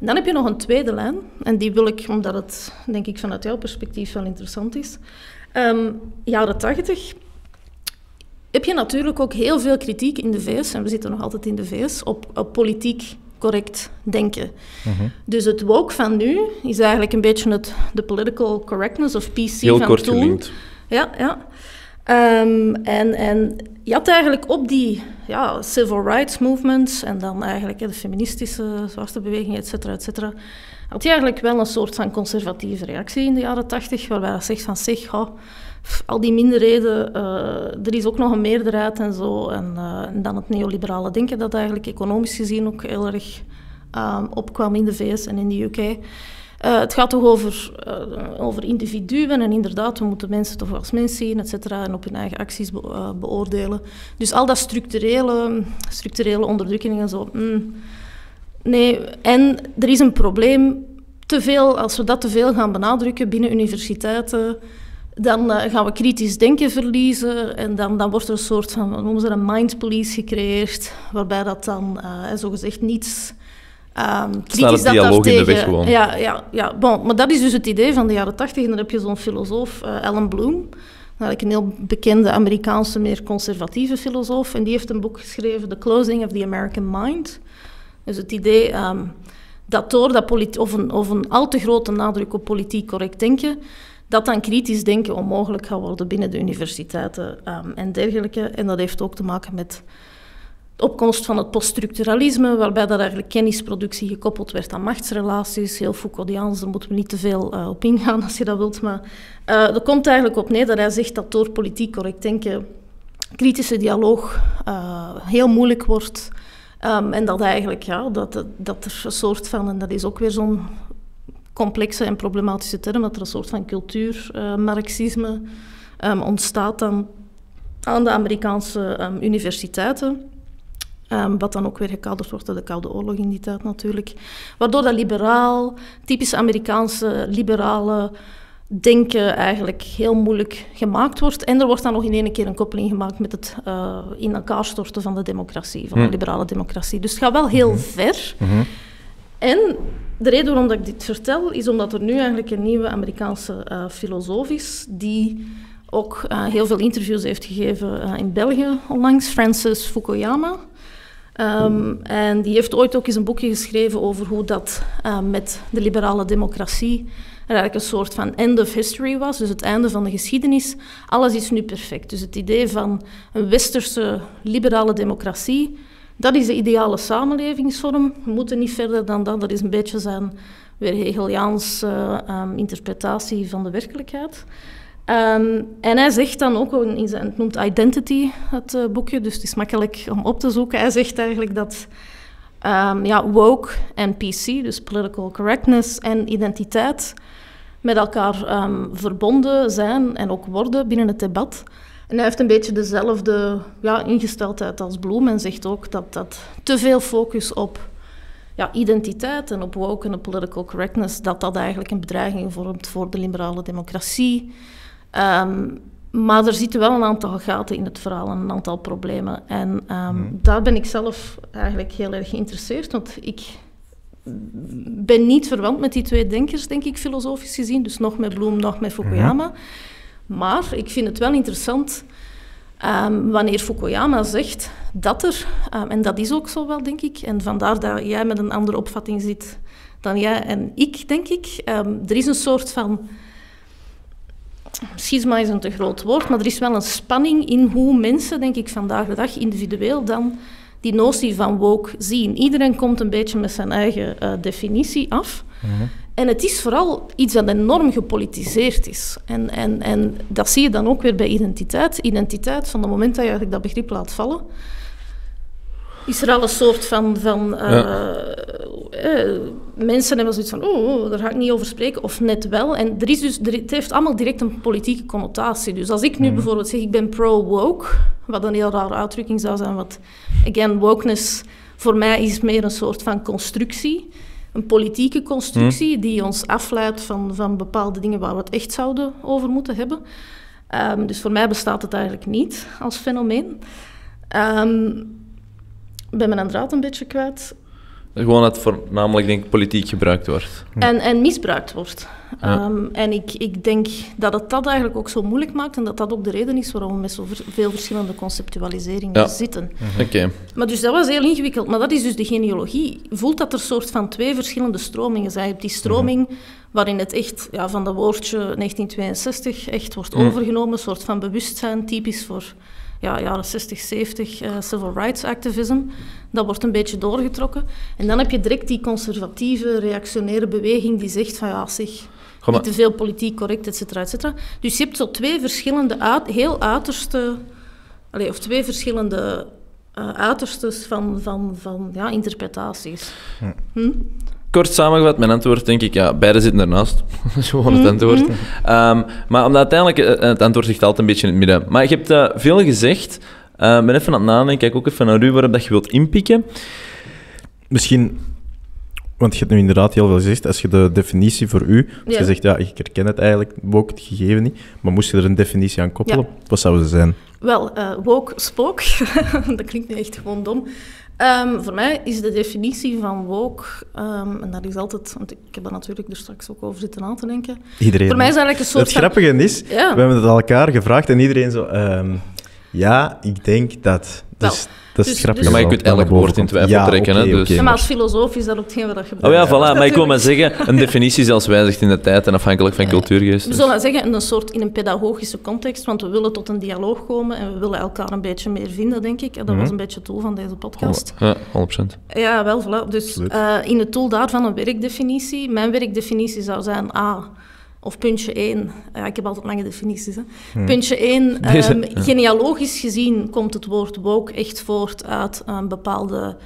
Dan heb je nog een tweede lijn, en die wil ik, omdat het, denk ik, vanuit jouw perspectief wel interessant is. Um, jaren tachtig heb je natuurlijk ook heel veel kritiek in de V S, en we zitten nog altijd in de V S, op, op politiek correct denken. Mm-hmm. Dus het woke van nu is eigenlijk een beetje het, de political correctness of P C van toen. Heel kort gelinkt. Ja, ja. Um, en, en je had eigenlijk op die ja, civil rights movements en dan eigenlijk de feministische zwarte beweging, et cetera, et cetera, had je eigenlijk wel een soort van conservatieve reactie in de jaren tachtig, waarbij dat zegt van zeg, oh, ff, al die minderheden, uh, er is ook nog een meerderheid en zo. En, uh, en dan het neoliberale denken dat eigenlijk economisch gezien ook heel erg um, opkwam in de V S en in de U K. Uh, het gaat toch over, uh, over individuen en inderdaad, we moeten mensen toch als mensen zien, et cetera, en op hun eigen acties be- uh, beoordelen. Dus al dat structurele, structurele onderdrukking en zo, mm, nee. En er is een probleem, te veel, als we dat te veel gaan benadrukken binnen universiteiten, dan uh, gaan we kritisch denken verliezen en dan, dan wordt er een soort van, noemen ze dat, mind police gecreëerd, waarbij dat dan uh, zogezegd niets... Um, kritisch dat dialoog in de weg gewoon. Ja, ja, ja. Bon, maar dat is dus het idee van de jaren tachtig. En dan heb je zo'n filosoof, uh, Alan Bloom. Eigenlijk een heel bekende Amerikaanse, meer conservatieve filosoof. En die heeft een boek geschreven, The Closing of the American Mind. Dus het idee um, dat door dat politi- of, een, of een al te grote nadruk op politiek correct denken, dat dan kritisch denken onmogelijk gaat worden binnen de universiteiten um, en dergelijke. En dat heeft ook te maken met... opkomst van het poststructuralisme, waarbij dat eigenlijk kennisproductie gekoppeld werd aan machtsrelaties. Heel Foucauldiaans, daar moeten we niet te veel uh, op ingaan als je dat wilt. Maar uh, er komt eigenlijk op neer dat hij zegt dat door politiek correct denken kritische dialoog uh, heel moeilijk wordt. Um, en dat eigenlijk, ja, dat, dat er een soort van, en dat is ook weer zo'n complexe en problematische term, dat er een soort van cultuurmarxisme uh, um, ontstaat dan aan de Amerikaanse um, universiteiten. Um, wat dan ook weer gekaderd wordt door de Koude Oorlog in die tijd natuurlijk. Waardoor dat liberaal, typisch Amerikaanse liberale denken eigenlijk heel moeilijk gemaakt wordt. En er wordt dan nog in één keer een koppeling gemaakt met het uh, in elkaar storten van de democratie, van de liberale democratie. Dus het gaat wel heel mm-hmm. ver. Mm-hmm. En De reden waarom dat ik dit vertel is omdat er nu eigenlijk een nieuwe Amerikaanse uh, filosoof is die ook uh, heel veel interviews heeft gegeven uh, in België onlangs, Francis Fukuyama. Um, en die heeft ooit ook eens een boekje geschreven over hoe dat uh, met de liberale democratie er eigenlijk een soort van end of history was, dus het einde van de geschiedenis. Alles is nu perfect. Dus het idee van een westerse liberale democratie, dat is de ideale samenlevingsvorm. We moeten niet verder dan dat. Dat is een beetje zijn weer Hegeliaanse uh, um, interpretatie van de werkelijkheid. Um, en hij zegt dan ook, in zijn, het noemt Identity, het uh, boekje, dus het is makkelijk om op te zoeken. Hij zegt eigenlijk dat um, ja, woke en P C, dus political correctness en identiteit, met elkaar um, verbonden zijn en ook worden binnen het debat. En hij heeft een beetje dezelfde ja, ingesteldheid als Bloom en zegt ook dat, dat te veel focus op ja, identiteit en op woke en op political correctness, dat dat eigenlijk een bedreiging vormt voor de liberale democratie. Um, maar er zitten wel een aantal gaten in het verhaal en een aantal problemen. En um, hmm. daar ben ik zelf eigenlijk heel erg geïnteresseerd, want ik ben niet verwant met die twee denkers, denk ik, filosofisch gezien. Dus nog met Bloom, nog met Fukuyama. Hmm. Maar ik vind het wel interessant um, wanneer Fukuyama zegt dat er, um, en dat is ook zo wel, denk ik, en vandaar dat jij met een andere opvatting zit dan jij en ik, denk ik. Um, er is een soort van, schisma is een te groot woord, maar er is wel een spanning in hoe mensen, denk ik, vandaag de dag individueel dan die notie van woke zien. Iedereen komt een beetje met zijn eigen uh, definitie af. Mm-hmm. En het is vooral iets dat enorm gepolitiseerd is. En, en, en dat zie je dan ook weer bij identiteit. Identiteit, van het moment dat je eigenlijk dat begrip laat vallen, is er al een soort van... van uh, ja. uh, uh, mensen hebben zoiets van, oh, daar ga ik niet over spreken. Of net wel. En er is dus, er, het heeft allemaal direct een politieke connotatie. Dus als ik nu mm. bijvoorbeeld zeg, ik ben pro-woke, wat een heel rare uitdrukking zou zijn, want, again, wokeness voor mij is meer een soort van constructie. Een politieke constructie hmm. die ons afleidt van, van bepaalde dingen waar we het echt zouden over moeten hebben. Um, dus voor mij bestaat het eigenlijk niet als fenomeen. Um, ben mijn draad een beetje kwijt. Gewoon dat voornamelijk, denk ik, politiek gebruikt wordt. En, en misbruikt wordt. Ja. Um, en ik, ik denk dat het dat eigenlijk ook zo moeilijk maakt en dat dat ook de reden is waarom we met zoveel verschillende conceptualiseringen ja. zitten. Mm-hmm. Okay. Maar dus dat was heel ingewikkeld. Maar dat is dus de genealogie. Voelt dat er soort van twee verschillende stromingen zijn. Je hebt die stroming mm-hmm. waarin het echt ja, van dat woordje negentien tweeënzestig echt wordt mm. overgenomen. Een soort van bewustzijn, typisch voor... ja, jaren zestig, zeventig, uh, civil rights activism. Dat wordt een beetje doorgetrokken. En dan heb je direct die conservatieve, reactionaire beweging die zegt van ja, zeg, Goh, niet te veel politiek correct, et cetera, et cetera. Dus je hebt zo twee verschillende, uit, heel uiterste, allez, of twee verschillende uh, uiterstes van, van, van ja, interpretaties. Hm. Hm? Kort samengevat, mijn antwoord denk ik, ja, beide zitten ernaast. Dat is gewoon het antwoord. Mm-hmm. um, maar omdat uiteindelijk, het antwoord ligt altijd een beetje in het midden. Maar je hebt uh, veel gezegd. Ik uh, ben even aan het nadenken, kijk ook even naar u waarop dat je wilt inpikken. Misschien, want je hebt nu inderdaad heel veel gezegd, als je de definitie voor u, als ja. je zegt, ja, ik herken het eigenlijk, woke, het gegeven niet, maar moest je er een definitie aan koppelen, ja. wat zou ze zijn? Wel, uh, woke, spook, dat klinkt nu echt gewoon dom. Um, voor mij is de definitie van woke, um, en dat is altijd, want ik heb daar natuurlijk er straks ook over zitten aan te denken. Iedereen. Voor mij is eigenlijk een soort het van... grappige is, ja. we hebben het elkaar gevraagd en iedereen zo, um, ja, ik denk dat. Dat is, dat is dus, grappig. Dus, ja, maar je kunt elk woord in twijfel ja, trekken. Okay, hè, dus. okay, ja, maar als filosoof is dat ook hetgeen wat je gebruikt. Oh ja, voilà. Maar ik wil maar zeggen, een definitie zelfs wijzigt in de tijd en afhankelijk van ja. cultuurgeest. Dus. We zullen zeggen, in een soort in een pedagogische context, want we willen tot een dialoog komen en we willen elkaar een beetje meer vinden, denk ik. En dat mm-hmm. was een beetje het doel van deze podcast. Ja, honderd procent. Ja, wel, voilà. Dus uh, in het doel daarvan een werkdefinitie. Mijn werkdefinitie zou zijn A... Ah, of puntje één, ja, ik heb altijd lange definities. Hè. Hmm. Puntje één, Deze, um, ja. genealogisch gezien komt het woord woke echt voort uit een bepaalde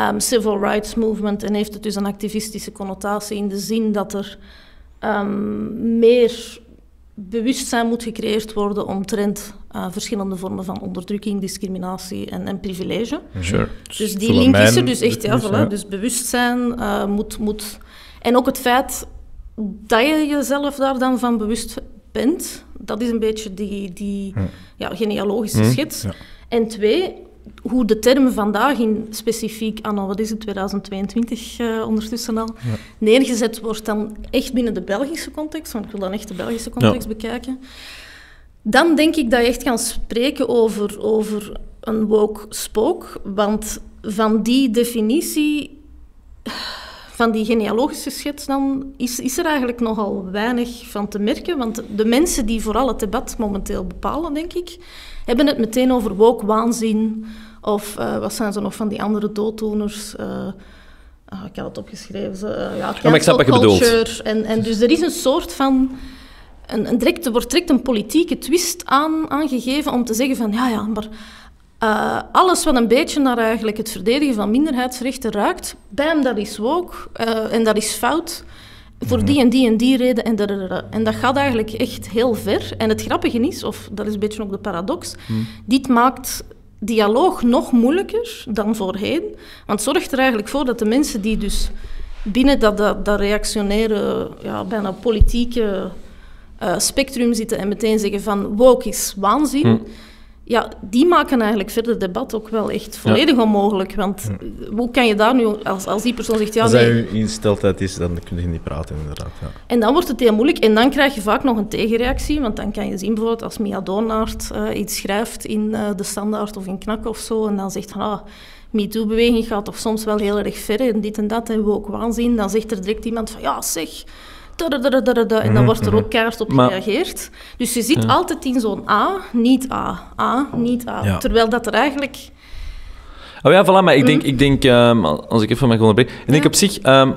um, civil rights movement en heeft het dus een activistische connotatie in de zin dat er um, meer bewustzijn moet gecreëerd worden omtrent uh, verschillende vormen van onderdrukking, discriminatie en, en privilege. Sure. Dus die link is er dus echt, ja, voilà, dus bewustzijn uh, moet, moet... En ook het feit... dat je jezelf daar dan van bewust bent, dat is een beetje die, die hm. ja, genealogische hm. schets. Ja. En twee, hoe de term vandaag in specifiek anno, wat is het, tweeduizend tweeëntwintig uh, ondertussen al, ja. neergezet wordt dan echt binnen de Belgische context, want ik wil dan echt de Belgische context ja. bekijken, dan denk ik dat je echt gaat spreken over, over een woke spook, want van die definitie, van die genealogische schets dan, is, is er eigenlijk nogal weinig van te merken, want de mensen die vooral het debat momenteel bepalen, denk ik, hebben het meteen over woke waanzin, of uh, wat zijn ze nog van die andere dooddoeners? Uh, oh, ik had het opgeschreven. Uh, ja, ja, maar ik snap wat je bedoelt. En, en dus er is een soort van... Een, een direct, er wordt direct een politieke twist aan, aangegeven om te zeggen van, ja, ja, maar... Uh, alles wat een beetje naar eigenlijk het verdedigen van minderheidsrechten ruikt, bam, dat is woke uh, en dat is fout voor mm-hmm. die en die en die reden. En, dadadada. En dat gaat eigenlijk echt heel ver. En het grappige is, of dat is een beetje ook de paradox, mm. dit maakt dialoog nog moeilijker dan voorheen, want het zorgt er eigenlijk voor dat de mensen die dus binnen dat, dat, dat reactionaire, ja, bijna politieke uh, spectrum zitten en meteen zeggen van woke is waanzin, mm. ja, die maken eigenlijk verder debat ook wel echt volledig ja. onmogelijk. Want ja. hoe kan je daar nu, als, als die persoon zegt... Ja, als dat nee, je ingesteldheid is, dan kun je niet praten, inderdaad. Ja. En dan wordt het heel moeilijk. En dan krijg je vaak nog een tegenreactie. Want dan kan je zien, bijvoorbeeld, als Mia Doornaert uh, iets schrijft in uh, De Standaard of in Knak of zo, en dan zegt, ah, MeToo-beweging gaat toch soms wel heel erg ver, en dit en dat, en we ook waanzin. Dan zegt er direct iemand van, ja, zeg... En dan wordt er ook keihard op gereageerd. Maar, dus je zit ja. altijd in zo'n A, niet A, A, niet A. Ja. Terwijl dat er eigenlijk... Oh ja, voilà, maar ik denk, mm. ik denk um, als ik even mijn grond heb... Ik ja. denk op zich, um,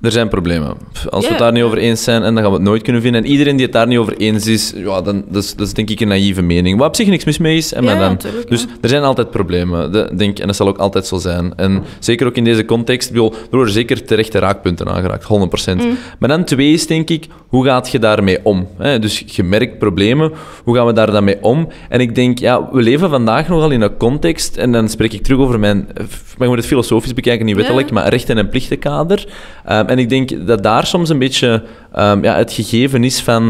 er zijn problemen. Als ja. we het daar niet over eens zijn, en dan gaan we het nooit kunnen vinden. En iedereen die het daar niet over eens is, ja, dan, dat, is dat is denk ik een naïeve mening. Waar op zich niks mis mee is. En ja, dan. Dus ja. er zijn altijd problemen, de, denk, en dat zal ook altijd zo zijn. En zeker ook in deze context, er worden zeker terechte raakpunten aangeraakt, honderd procent. Mm. Maar dan twee is denk ik, hoe gaat je daarmee om? Hè? Dus je merkt problemen, hoe gaan we daar dan mee om? En ik denk, ja, we leven vandaag nogal in een context, en dan spreek ik terug over mijn... Maar je moet het filosofisch bekijken, niet wettelijk, ja. maar rechten- en plichtenkader. Um, En ik denk dat daar soms een beetje um, ja, het gegeven is van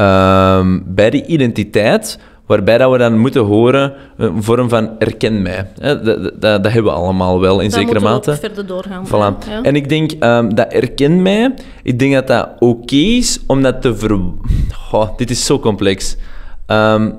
um, bij die identiteit, waarbij dat we dan moeten horen een vorm van erken mij. Dat, dat, dat hebben we allemaal wel in daar zekere mate. Daar moeten we verder doorgaan. Voilà. Ja. En ik denk um, dat erken mij, ik denk dat dat oké okay is, omdat te ver... Oh, dit is zo complex. Um...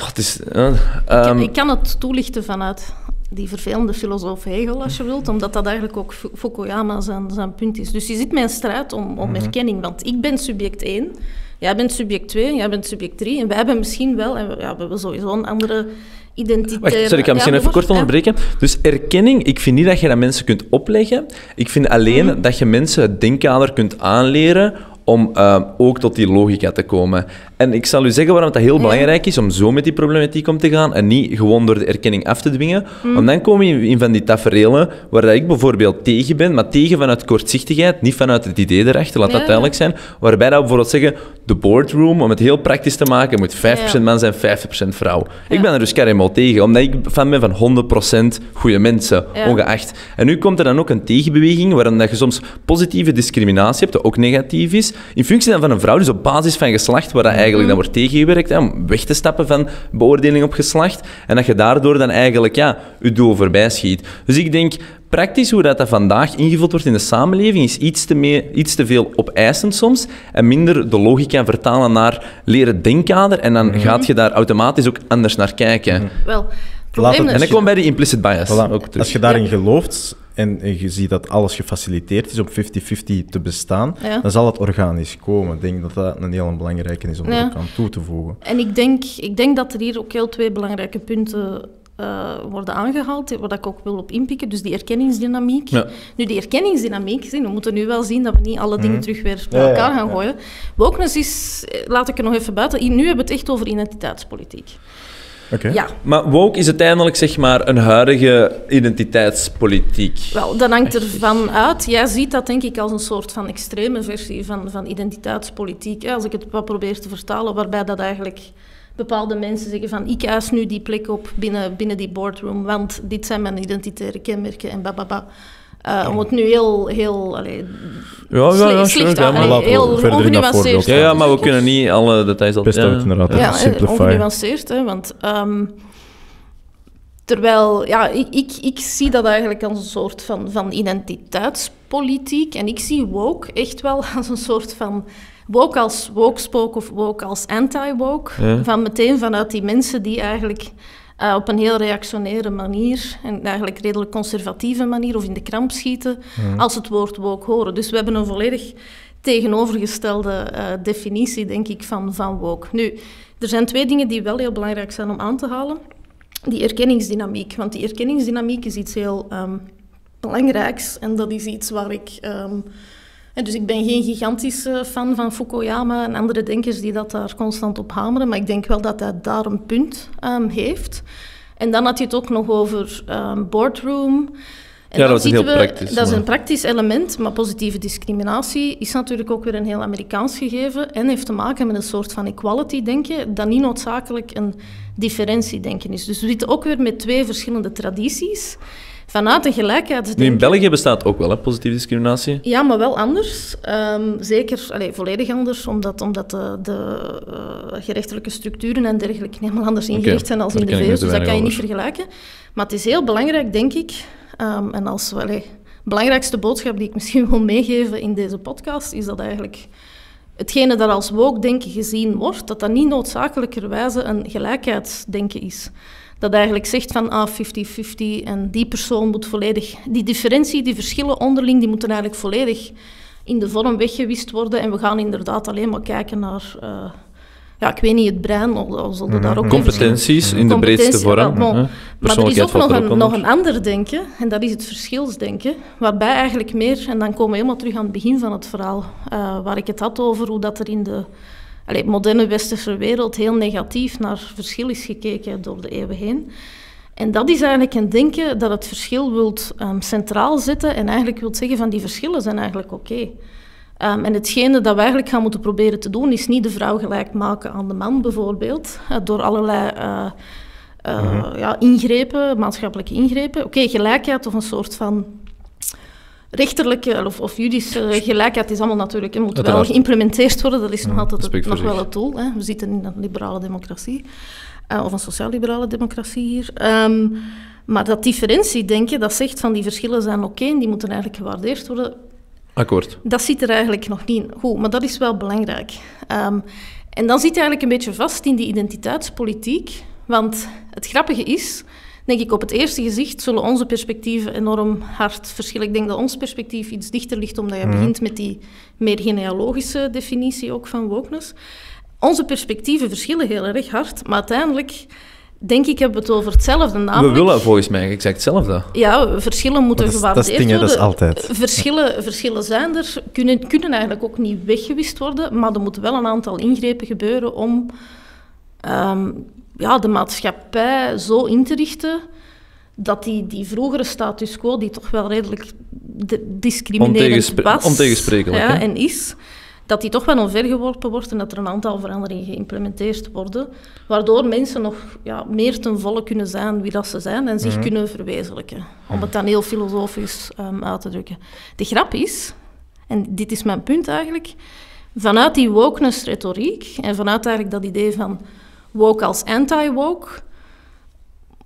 Oh, het is, uh, um... ik, kan, ik kan het toelichten vanuit... die vervelende filosoof Hegel, als je wilt, omdat dat eigenlijk ook Fukuyama zijn, zijn punt is. Dus je zit met een strijd om, om erkenning, want ik ben subject één, jij bent subject twee, jij bent subject drie, en wij hebben misschien wel, en we, ja, we hebben sowieso een andere identiteit. Wacht, sorry, ik kan misschien ja, even kort onderbreken. Ja. Dus erkenning, ik vind niet dat je dat mensen kunt opleggen, ik vind alleen mm-hmm. dat je mensen het denkkader kunt aanleren om uh, ook tot die logica te komen. En ik zal u zeggen waarom dat heel ja. belangrijk is om zo met die problematiek om te gaan en niet gewoon door de erkenning af te dwingen. Mm. Want dan kom je in van die taferelen waar dat ik bijvoorbeeld tegen ben, maar tegen vanuit kortzichtigheid, niet vanuit het idee erachter, laat ja. dat duidelijk zijn. Waarbij dat we bijvoorbeeld zeggen, de boardroom, om het heel praktisch te maken, moet vijftig procent ja. man zijn, vijftig procent vrouw. Ja. Ik ben er dus helemaal tegen, omdat ik fan ben van honderd procent goede mensen, ja. ongeacht. En nu komt er dan ook een tegenbeweging waarin dat je soms positieve discriminatie hebt, dat ook negatief is, in functie dan van een vrouw, dus op basis van geslacht, waar dat eigenlijk dan wordt tegengewerkt, hè, om weg te stappen van beoordeling op geslacht, en dat je daardoor dan eigenlijk, ja, je doel voorbij schiet. Dus ik denk, praktisch hoe dat, dat vandaag ingevuld wordt in de samenleving, is iets te, mee, iets te veel opeisend soms, en minder de logica vertalen naar leren denkkader, en dan mm-hmm. gaat je daar automatisch ook anders naar kijken. Mm-hmm. Wel, het, en dan kom je bij die implicit bias. Voilà, ook als je daarin ja. gelooft... en je ziet dat alles gefaciliteerd is om vijftig vijftig te bestaan, ja. dan zal het organisch komen. Ik denk dat dat een heel belangrijke is om ja. er aan toe te voegen. En ik denk, ik denk dat er hier ook heel twee belangrijke punten uh, worden aangehaald, waar ik ook wil op inpikken, dus die erkenningsdynamiek. Ja. Nu, die erkenningsdynamiek, we moeten nu wel zien dat we niet alle dingen mm-hmm. terug weer bij elkaar ja, ja, gaan ja. gooien. Wokeness is, laat ik er nog even buiten, nu hebben we het echt over identiteitspolitiek. Okay. Ja. Maar woke is uiteindelijk zeg maar een huidige identiteitspolitiek. Wel, dat hangt ervan uit. Jij ziet dat denk ik als een soort van extreme versie van, van identiteitspolitiek. Hè? Als ik het wat probeer te vertalen, waarbij dat eigenlijk bepaalde mensen zeggen van ik eis nu die plek op binnen, binnen die boardroom, want dit zijn mijn identitaire kenmerken en bababa. Uh, om het nu heel, heel allee, ja, ja, ja, slecht aan, ja, heel ongenuanceerd. Ja, ja, maar we kunnen niet alle details altijd... Best ja. ook inderdaad, ja, ja, ongenuanceerd, hè, want um, Terwijl, ja, ik, ik, ik zie dat eigenlijk als een soort van, van identiteitspolitiek. En ik zie woke echt wel als een soort van... Woke als woke-spook of woke als anti-woke. Ja. Van meteen vanuit die mensen die eigenlijk uh, op een heel reactionaire manier... en eigenlijk redelijk conservatieve manier of in de kramp schieten... Ja. Als het woord woke horen. Dus we hebben een volledig tegenovergestelde uh, definitie, denk ik, van, van woke. Nu, er zijn twee dingen die wel heel belangrijk zijn om aan te halen. Die erkenningsdynamiek, want die erkenningsdynamiek is iets heel um, belangrijks en dat is iets waar ik... Um, dus ik ben geen gigantische fan van Fukuyama en andere denkers die dat daar constant op hameren, maar ik denk wel dat hij daar een punt um, heeft. En dan had je het ook nog over um, boardroom... En ja, dat is heel we, praktisch. Dat maar. is een praktisch element, maar positieve discriminatie is natuurlijk ook weer een heel Amerikaans gegeven en heeft te maken met een soort van equality-denken dat niet noodzakelijk een differentiedenken is. Dus we zitten ook weer met twee verschillende tradities vanuit een gelijkheidsdenken. Nu, in België bestaat ook wel, hè, positieve discriminatie? Ja, maar wel anders. Um, zeker, allez, volledig anders, omdat, omdat de, de uh, gerechtelijke structuren en dergelijke helemaal anders ingericht okay. zijn als in de V S, dus dat kan je niet anders vergelijken. Maar het is heel belangrijk, denk ik... Um, en als de belangrijkste boodschap die ik misschien wil meegeven in deze podcast, is dat eigenlijk hetgene dat als woke-denken gezien wordt, dat dat niet noodzakelijkerwijze een gelijkheidsdenken is. Dat eigenlijk zegt van, ah, fifty fifty, en die persoon moet volledig... Die differentie, die verschillen onderling, die moeten eigenlijk volledig in de vorm weggewist worden. En we gaan inderdaad alleen maar kijken naar... Uh, Ja, ik weet niet, het brein, al zullen daar ook... Competenties in de breedste vorm. Wel, maar, maar er is ook nog een, nog een ander denken, en dat is het verschilsdenken, waarbij eigenlijk meer, en dan komen we helemaal terug aan het begin van het verhaal, uh, waar ik het had over hoe dat er in de allez, moderne westerse wereld heel negatief naar verschil is gekeken door de eeuwen heen. En dat is eigenlijk een denken dat het verschil wilt um, centraal zetten en eigenlijk wilt zeggen van die verschillen zijn eigenlijk oké. Okay. Um, en hetgene dat we eigenlijk gaan moeten proberen te doen, is niet de vrouw gelijk maken aan de man bijvoorbeeld, uh, door allerlei uh, uh, mm-hmm. ja, ingrepen, maatschappelijke ingrepen. Oké, okay, gelijkheid of een soort van rechterlijke of, of judische gelijkheid is allemaal natuurlijk, hè, moet wel geïmplementeerd worden, dat is mm, nog altijd het, nog wel het doel. Hè. We zitten in een liberale democratie, uh, of een sociaal-liberale democratie hier. Um, maar dat differentiedenken, dat zegt van die verschillen zijn oké okay, en die moeten eigenlijk gewaardeerd worden. Akkoord. Dat zit er eigenlijk nog niet in. Goed, maar dat is wel belangrijk. Um, en dan zit je eigenlijk een beetje vast in die identiteitspolitiek. Want het grappige is, denk ik, op het eerste gezicht zullen onze perspectieven enorm hard verschillen. Ik denk dat ons perspectief iets dichter ligt, omdat je mm. begint met die meer genealogische definitie ook van wokeness. Onze perspectieven verschillen heel erg hard, maar uiteindelijk... Denk ik, hebben we het over hetzelfde, namelijk... We willen volgens mij exact hetzelfde. Ja, verschillen moeten gewaardeerd worden. Dat is, dat is altijd. Verschillen, verschillen zijn er, kunnen, kunnen eigenlijk ook niet weggewist worden, maar er moeten wel een aantal ingrepen gebeuren om um, ja, de maatschappij zo in te richten dat die, die vroegere status quo, die toch wel redelijk de, discriminerend was... Ontegensprekelijk, ja, en is... dat die toch wel onvergeworpen wordt en dat er een aantal veranderingen geïmplementeerd worden, waardoor mensen nog ja, meer ten volle kunnen zijn wie dat ze zijn en zich mm-hmm. kunnen verwezenlijken. Om het dan heel filosofisch um, uit te drukken. De grap is, en dit is mijn punt eigenlijk, vanuit die wokeness-retoriek en vanuit eigenlijk dat idee van woke als anti-woke,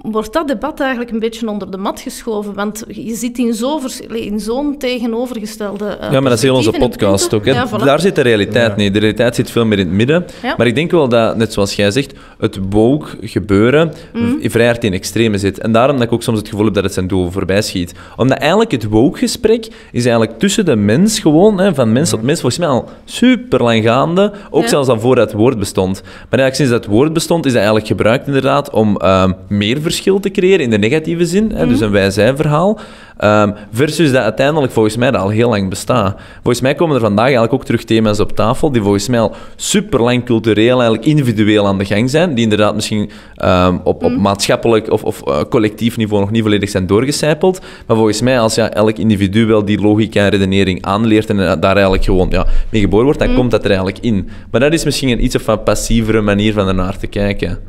wordt dat debat eigenlijk een beetje onder de mat geschoven, want je zit in zo'n in zo'n tegenovergestelde... Uh, ja, maar dat is heel onze podcast ook. Hè? Ja, voilà. Daar zit de realiteit niet. De realiteit zit veel meer in het midden. Ja. Maar ik denk wel dat, net zoals jij zegt, het woke gebeuren mm. vrij hard in extreme zit. En daarom dat ik ook soms het gevoel heb dat het zijn doel voorbij schiet. Omdat eigenlijk het woke gesprek is eigenlijk tussen de mens gewoon, hè, van mens tot mens, volgens mij al super lang gaande, ook ja. zelfs al voordat het woord bestond. Maar eigenlijk sinds dat het woord bestond, is dat eigenlijk gebruikt inderdaad om uh, meer verschil te creëren in de negatieve zin, hè, mm. dus een wij-zij-verhaal, um, versus dat uiteindelijk volgens mij dat al heel lang bestaat. Volgens mij komen er vandaag eigenlijk ook terug thema's op tafel die volgens mij al superlang cultureel, eigenlijk individueel aan de gang zijn, die inderdaad misschien um, op, op mm. maatschappelijk of, of uh, collectief niveau nog niet volledig zijn doorgecijpeld, maar volgens mij als ja, elk individu wel die logica en redenering aanleert en uh, daar eigenlijk gewoon ja, mee geboren wordt, dan mm. komt dat er eigenlijk in. Maar dat is misschien een iets of een passievere manier van ernaar te kijken.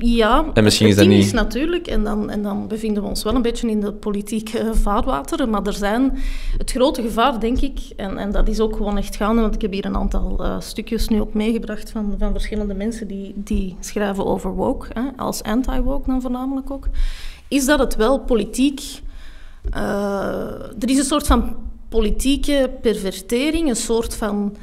Ja, en misschien is dat niet... is natuurlijk, en dan, en dan bevinden we ons wel een beetje in de politieke vaarwateren, maar er zijn het grote gevaar, denk ik, en, en dat is ook gewoon echt gaande, want ik heb hier een aantal uh, stukjes nu ook meegebracht van, van verschillende mensen die, die schrijven over woke, hè, als anti-woke dan voornamelijk ook, is dat het wel politiek... Uh, er is een soort van politieke pervertering, een soort van...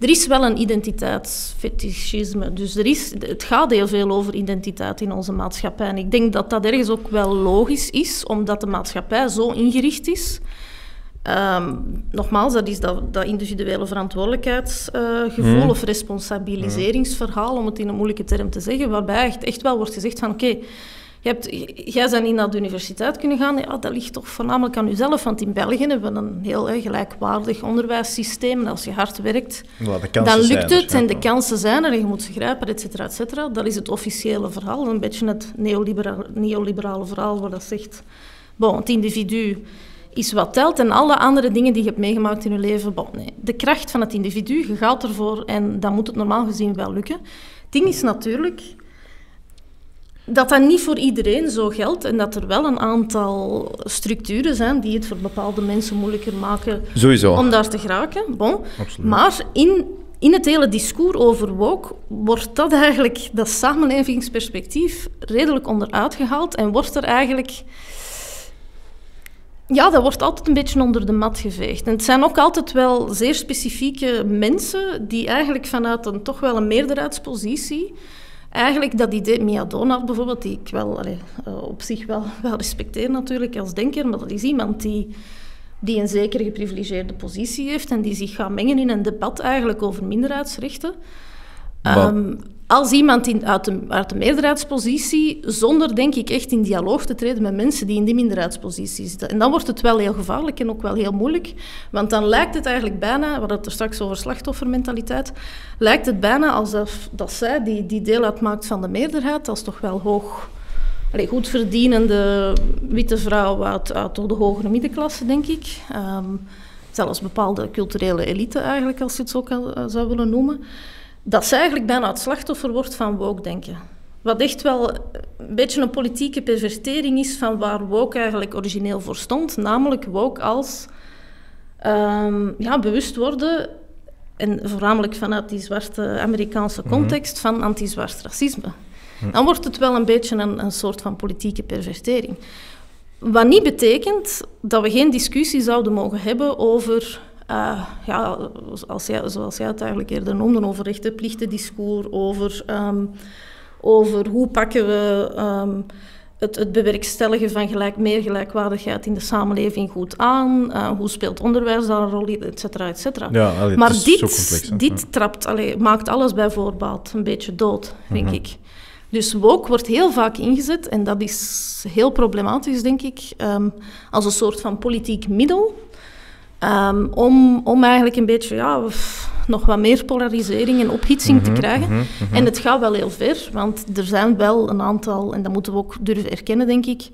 Er is wel een identiteitsfetischisme, dus er is, het gaat heel veel over identiteit in onze maatschappij. En ik denk dat dat ergens ook wel logisch is, omdat de maatschappij zo ingericht is. Um, nogmaals, dat is dat, dat individuele verantwoordelijkheidsgevoel uh, mm. of responsabiliseringsverhaal, om het in een moeilijke term te zeggen, waarbij echt, echt wel wordt gezegd van oké, okay, jij bent niet naar de universiteit kunnen gaan, ja, dat ligt toch voornamelijk aan uzelf, want in België hebben we een heel eh, gelijkwaardig onderwijssysteem. En als je hard werkt, ja, dan lukt het dus, en de kansen zijn er en je moet ze grijpen, et cetera, et cetera. Dat is het officiële verhaal, een beetje het neolibera- neoliberale verhaal waar dat zegt, bon, het individu is wat telt en alle andere dingen die je hebt meegemaakt in je leven, bon, nee. De kracht van het individu, je gaat ervoor en dan moet het normaal gezien wel lukken. Het ding is natuurlijk... dat dat niet voor iedereen zo geldt en dat er wel een aantal structuren zijn die het voor bepaalde mensen moeilijker maken sowieso om daar te geraken. Bon. Maar in, in het hele discours over woke wordt dat eigenlijk, dat samenlevingsperspectief, redelijk onderuit gehaald en wordt er eigenlijk... Ja, dat wordt altijd een beetje onder de mat geveegd. En het zijn ook altijd wel zeer specifieke mensen die eigenlijk vanuit een toch wel een meerderheidspositie... Eigenlijk dat idee, Mia Doornaert bijvoorbeeld, die ik wel, allee, op zich wel, wel respecteer natuurlijk als denker, maar dat is iemand die, die een zekere geprivilegeerde positie heeft en die zich gaat mengen in een debat eigenlijk over minderheidsrechten. Um, als iemand in, uit, de, uit de meerderheidspositie, zonder denk ik echt in dialoog te treden met mensen die in die minderheidspositie zitten. En dan wordt het wel heel gevaarlijk en ook wel heel moeilijk, want dan lijkt het eigenlijk bijna, we hadden het er straks over slachtoffermentaliteit, lijkt het bijna alsof dat zij die, die deel uitmaakt van de meerderheid, dat is toch wel hoog, allez, goed verdienende witte vrouw uit, uit de hogere middenklasse, denk ik. Um, zelfs bepaalde culturele elite eigenlijk, als je het zo kan, uh, zou willen noemen. Dat ze eigenlijk bijna het slachtoffer wordt van woke denken. Wat echt wel een beetje een politieke pervertering is van waar woke eigenlijk origineel voor stond. Namelijk woke als um, ja, bewust worden, en voornamelijk vanuit die zwarte Amerikaanse context, mm-hmm. van anti-zwart racisme. Mm-hmm. Dan wordt het wel een beetje een, een soort van politieke pervertering. Wat niet betekent dat we geen discussie zouden mogen hebben over... Uh, ja, als jij, zoals jij het eigenlijk eerder noemde, over rechten, plichten, discours, over, um, over hoe pakken we um, het, het bewerkstelligen van gelijk, meer gelijkwaardigheid in de samenleving goed aan, uh, hoe speelt onderwijs daar een rol in, et cetera, et cetera. Ja, allee, maar dit, complex, dit trapt, allee, maakt alles bij voorbaat een beetje dood, denk mm-hmm. ik. Dus woke wordt heel vaak ingezet, en dat is heel problematisch, denk ik, um, als een soort van politiek middel, Um, om, om eigenlijk een beetje ja, pff, nog wat meer polarisering en ophitsing mm-hmm, te krijgen. Mm-hmm, mm-hmm. En het gaat wel heel ver, want er zijn wel een aantal, en dat moeten we ook durven erkennen, denk ik,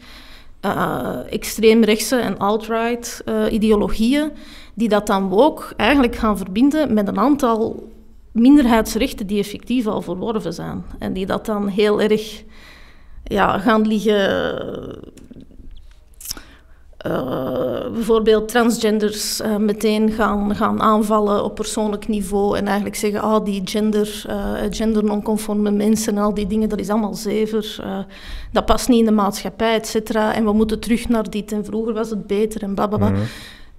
uh, extreemrechtse en alt-right uh, ideologieën, die dat dan ook eigenlijk gaan verbinden met een aantal minderheidsrechten die effectief al verworven zijn. En die dat dan heel erg ja, gaan liggen... Uh, bijvoorbeeld transgenders uh, meteen gaan, gaan aanvallen op persoonlijk niveau en eigenlijk zeggen, ah, die gender, uh, gender non-conforme mensen en al die dingen, dat is allemaal zever, uh, dat past niet in de maatschappij, et cetera, en we moeten terug naar dit en vroeger was het beter en blablabla. Mm-hmm.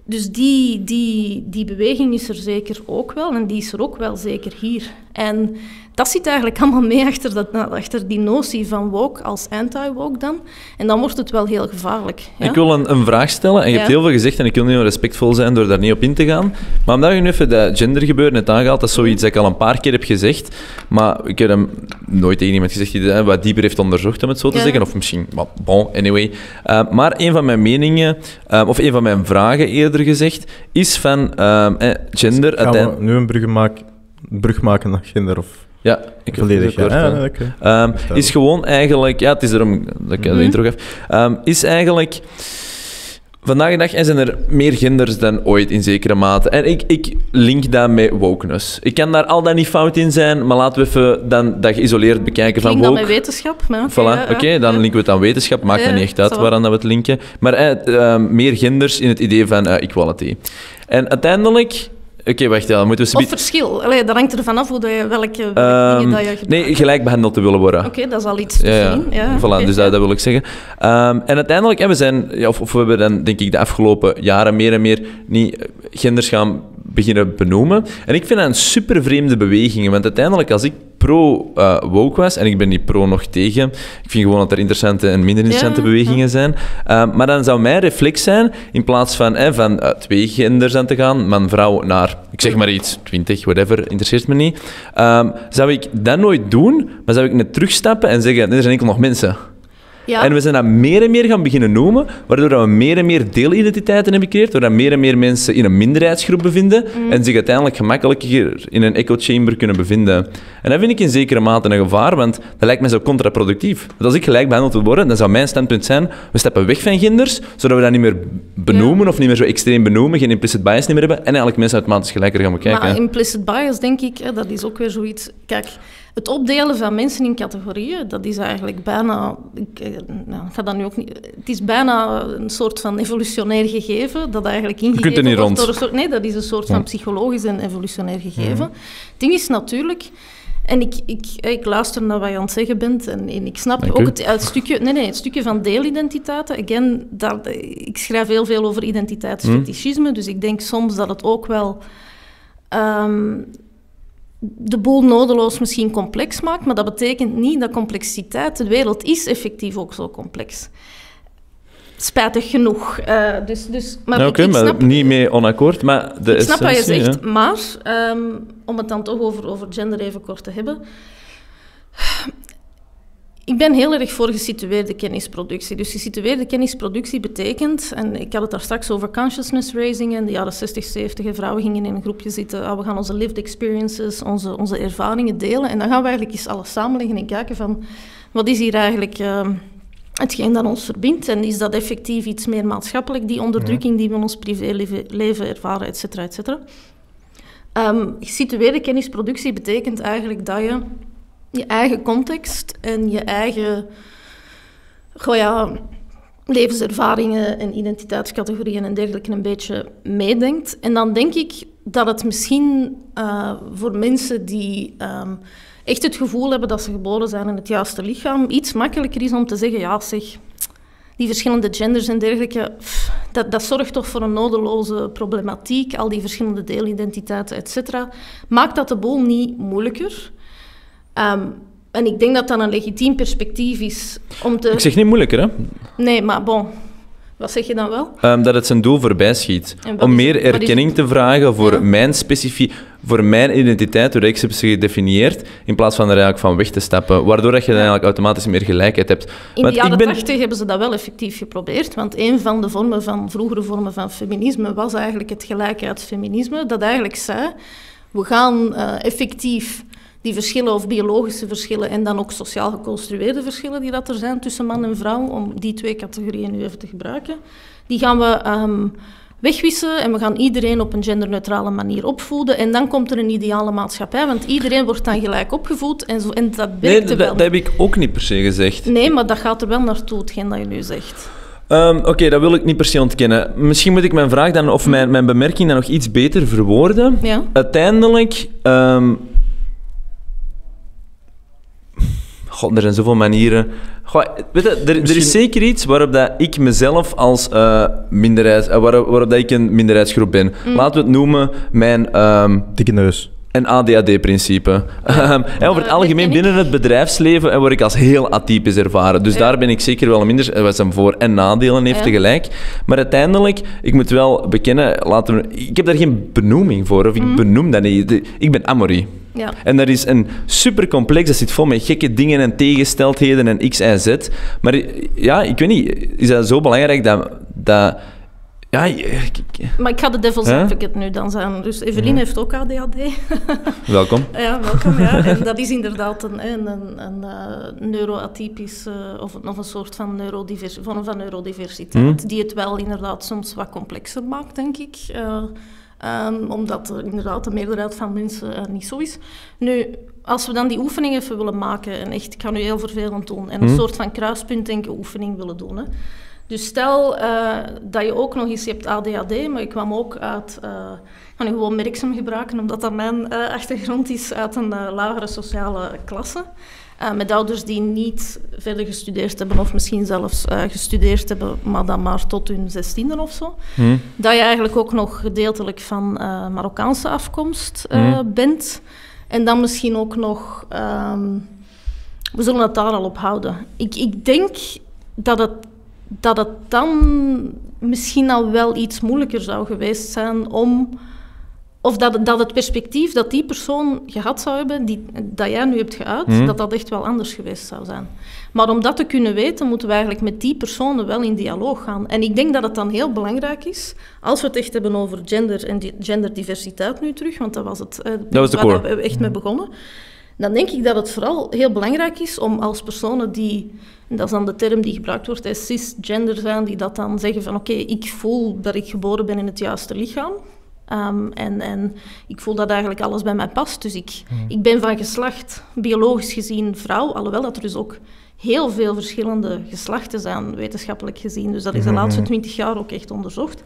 Dus die, die, die beweging is er zeker ook wel en die is er ook wel zeker hier. En dat zit eigenlijk allemaal mee achter, dat, achter die notie van woke als anti-woke dan. En dan wordt het wel heel gevaarlijk. Ja? Ik wil een, een vraag stellen en je ja. hebt heel veel gezegd en ik wil niet respectvol zijn door daar niet op in te gaan. Maar omdat je nu even dat gendergebeuren net aangehaald, dat is zoiets dat ik al een paar keer heb gezegd. Maar ik heb hem nooit tegen iemand gezegd die dat wat dieper heeft onderzocht, om het zo te ja. zeggen. Of misschien, bon, anyway. Uh, maar een van mijn meningen, uh, of een van mijn vragen eerder gezegd, is van uh, eh, gender... Dus gaan we nu een brug maken, brug maken naar gender of... Ja, ik volledig ja, ja, okay. um, Is gewoon eigenlijk... Ja, het is erom dat ik mm-hmm. de intro geef. Um, is eigenlijk... Vandaag de dag zijn er meer genders dan ooit, in zekere mate. En ik, ik link dat met wokeness. Ik kan daar al dan niet fout in zijn, maar laten we even dan dat geïsoleerd bekijken van woke. Ik link dat met wetenschap. Maar okay, voilà, ja, oké, okay, dan ja. linken we het aan wetenschap. Maakt ja, dan niet echt uit waaraan we het linken. Maar uh, uh, meer genders in het idee van uh, equality. En uiteindelijk... Oké, okay, wacht, ja, dan moeten we... Of verschil. Allee, dat hangt ervan af hoe dat je, welke um, dingen dat je gebruikt. Nee, gelijk behandeld te willen worden. Oké, okay, dat is al iets te ja, zien. Ja. Ja, voilà, okay, dus ja. dat, dat wil ik zeggen. Um, en uiteindelijk, ja, we zijn, ja, of, of we hebben dan, denk ik, de afgelopen jaren meer en meer niet genders gaan beginnen benoemen. En ik vind dat een super vreemde beweging, want uiteindelijk als ik pro-woke uh, was, en ik ben niet pro nog tegen, ik vind gewoon dat er interessante en minder interessante ja, bewegingen ja. zijn, uh, maar dan zou mijn reflex zijn, in plaats van, eh, van uh, twee genders aan te gaan, man-vrouw naar, ik zeg maar iets, twintig, whatever, interesseert me niet, um, zou ik dat nooit doen, maar zou ik net terugstappen en zeggen, nee, er zijn enkel nog mensen. Ja. En we zijn dat meer en meer gaan beginnen noemen, waardoor we meer en meer deelidentiteiten hebben gecreëerd, waardoor meer en meer mensen in een minderheidsgroep bevinden mm. en zich uiteindelijk gemakkelijker in een echo chamber kunnen bevinden. En dat vind ik in zekere mate een gevaar, want dat lijkt mij zo contraproductief. Want als ik gelijk behandeld wil worden, dan zou mijn standpunt zijn, we stappen weg van genders, zodat we dat niet meer benoemen ja. of niet meer zo extreem benoemen, geen implicit bias niet meer hebben en eigenlijk mensen automatisch gelijker gaan bekijken. Maar implicit bias, denk ik, dat is ook weer zoiets... Kijk... Het opdelen van mensen in categorieën, dat is eigenlijk bijna... Ik, nou, ik ga dat nu ook niet... Het is bijna een soort van evolutionair gegeven, dat eigenlijk ingegeven wordt... Je kunt er niet rond. Een soort, nee, dat is een soort van psychologisch en evolutionair gegeven. Mm-hmm. Het ding is natuurlijk... En ik, ik, ik luister naar wat je aan het zeggen bent en, en ik snap ook het, het, stukje, nee, nee, het stukje van deelidentiteiten. Again, dat, ik schrijf heel veel over identiteitsfetischisme, mm. dus ik denk soms dat het ook wel... Um, de boel nodeloos misschien complex maakt, maar dat betekent niet dat complexiteit... De wereld is effectief ook zo complex. Spijtig genoeg. Uh, dus, dus, maar Oké, okay, maar niet mee onakkoord, maar de ik snap wat je zegt, ja. maar um, om het dan toch over, over gender even kort te hebben... Ik ben heel erg voor gesitueerde kennisproductie. Dus gesitueerde kennisproductie betekent, en ik had het daar straks over consciousness raising in de jaren zestig, zeventig, en vrouwen gingen in een groepje zitten, ah, we gaan onze lived experiences, onze, onze ervaringen delen en dan gaan we eigenlijk eens alles samenleggen en kijken van wat is hier eigenlijk uh, hetgeen dat ons verbindt en is dat effectief iets meer maatschappelijk, die onderdrukking die we in ons privéleven ervaren, et cetera, et cetera. Um, gesitueerde kennisproductie betekent eigenlijk dat je je eigen context en je eigen goh ja, levenservaringen en identiteitscategorieën en dergelijke een beetje meedenkt. En dan denk ik dat het misschien uh, voor mensen die um, echt het gevoel hebben dat ze geboren zijn in het juiste lichaam, iets makkelijker is om te zeggen, ja zeg, die verschillende genders en dergelijke, pff, dat, dat zorgt toch voor een nodeloze problematiek, al die verschillende deelidentiteiten, et cetera. Maakt dat de boel niet moeilijker? Um, en ik denk dat dat een legitiem perspectief is om te... Ik zeg niet moeilijker, hè? Nee, maar bon. Wat zeg je dan wel? Um, dat het zijn doel voorbij schiet. Om meer erkenning te vragen voor, ja. mijn specifie... voor mijn identiteit, hoe ik ze heb gedefinieerd, in plaats van er eigenlijk van weg te stappen. Waardoor dat je dan eigenlijk automatisch meer gelijkheid hebt. In de jaren tachtig ben... hebben ze dat wel effectief geprobeerd. Want een van de vormen van, vroegere vormen van feminisme was eigenlijk het gelijkheidsfeminisme. Dat eigenlijk zei, we gaan uh, effectief... die verschillen of biologische verschillen en dan ook sociaal geconstrueerde verschillen die dat er zijn tussen man en vrouw, om die twee categorieën nu even te gebruiken, die gaan we um, wegwissen en we gaan iedereen op een genderneutrale manier opvoeden en dan komt er een ideale maatschappij, want iedereen wordt dan gelijk opgevoed en, zo, en dat werkt nee, er wel. Dat heb ik ook niet per se gezegd. Nee, maar dat gaat er wel naartoe, hetgeen dat je nu zegt. Um, Oké, okay, dat wil ik niet per se ontkennen. Misschien moet ik mijn vraag dan, of mijn, mijn bemerking dan nog iets beter verwoorden. Ja. Uiteindelijk... Um, God, er zijn zoveel manieren. Goh, weet je, er, er is zeker iets waarop dat ik mezelf als uh, minderheid, uh, waarop, waarop dat ik een minderheidsgroep ben. Mm. Laten we het noemen mijn... Um, dikke neus. Een A D H D-principe. Ja. Um, en over het algemeen uh, binnen het bedrijfsleven word ik als heel atypisch ervaren. Dus ja. daar ben ik zeker wel minder... Wat zijn voor- en nadelen heeft ja. tegelijk. Maar uiteindelijk, ik moet wel bekennen... Laten we, ik heb daar geen benoeming voor. Of ik mm. benoem dat niet. Ik ben Amory. Ja. En dat is een supercomplex, dat zit vol met gekke dingen en tegengesteldheden en x, y, z. Maar ja, ik weet niet, is dat zo belangrijk dat... dat ja, ik, ik... Maar ik ga de devil's huh? advocate nu dan zijn. Dus Evelien ja. heeft ook A D H D. Welkom. Ja, welkom. Ja. En dat is inderdaad een, een, een, een uh, neuroatypisch, uh, of, of een soort van, neurodivers, van, van neurodiversiteit, mm. die het wel inderdaad soms wat complexer maakt, denk ik. Uh, Um, omdat er inderdaad de meerderheid van mensen uh, niet zo is. Nu, als we dan die oefening even willen maken, en echt, ik ga nu heel vervelend doen, en een mm. soort van kruispuntdenken oefening willen doen, hè, Dus stel uh, dat je ook nog eens hebt A D H D, maar ik kwam ook uit... Uh, ik ga nu gewoon Merksem gebruiken, omdat dat mijn uh, achtergrond is uit een uh, lagere sociale klasse. Uh, met ouders die niet verder gestudeerd hebben of misschien zelfs uh, gestudeerd hebben, maar dan maar tot hun zestiende of zo. Mm. Dat je eigenlijk ook nog gedeeltelijk van uh, Marokkaanse afkomst uh, mm. bent. En dan misschien ook nog... Um, we zullen het daar al op houden. Ik, ik denk dat het, dat het dan misschien al wel iets moeilijker zou geweest zijn om... Of dat, dat het perspectief dat die persoon gehad zou hebben, die, dat jij nu hebt geuit, mm. dat dat echt wel anders geweest zou zijn. Maar om dat te kunnen weten, moeten we eigenlijk met die personen wel in dialoog gaan. En ik denk dat het dan heel belangrijk is, als we het echt hebben over gender en di- genderdiversiteit nu terug, want dat was het eh, dat was de waar we echt mee begonnen, dan denk ik dat het vooral heel belangrijk is om als personen die, en dat is dan de term die gebruikt wordt, eh, cisgender zijn, die dat dan zeggen van oké, okay, ik voel dat ik geboren ben in het juiste lichaam. Um, en, en ik voel dat eigenlijk alles bij mij past. Dus ik, mm. ik ben van geslacht, biologisch gezien, vrouw. Alhoewel dat er dus ook heel veel verschillende geslachten zijn, wetenschappelijk gezien. Dus dat is de mm. laatste twintig jaar ook echt onderzocht.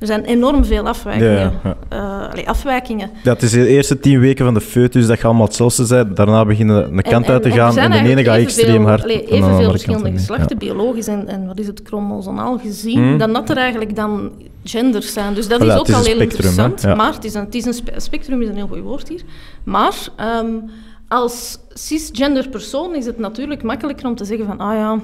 Er zijn enorm veel afwijkingen. Ja, ja. Uh, allee, afwijkingen. Dat is de eerste tien weken van de foetus dat je allemaal hetzelfde bent. Daarna beginnen de kant en, uit te en, gaan en, en de ene gaat extreem hard. Allee, evenveel verschillende geslachten, ja. biologisch en, en wat is het, chromosomaal gezien, hmm. dan dat er eigenlijk dan genders zijn. Dus dat voilà, is ook is al heel spectrum, interessant. Ja. Maar het is een, het is een spe- spectrum is een heel goed woord hier. Maar um, als cisgender persoon is het natuurlijk makkelijker om te zeggen van ah ja...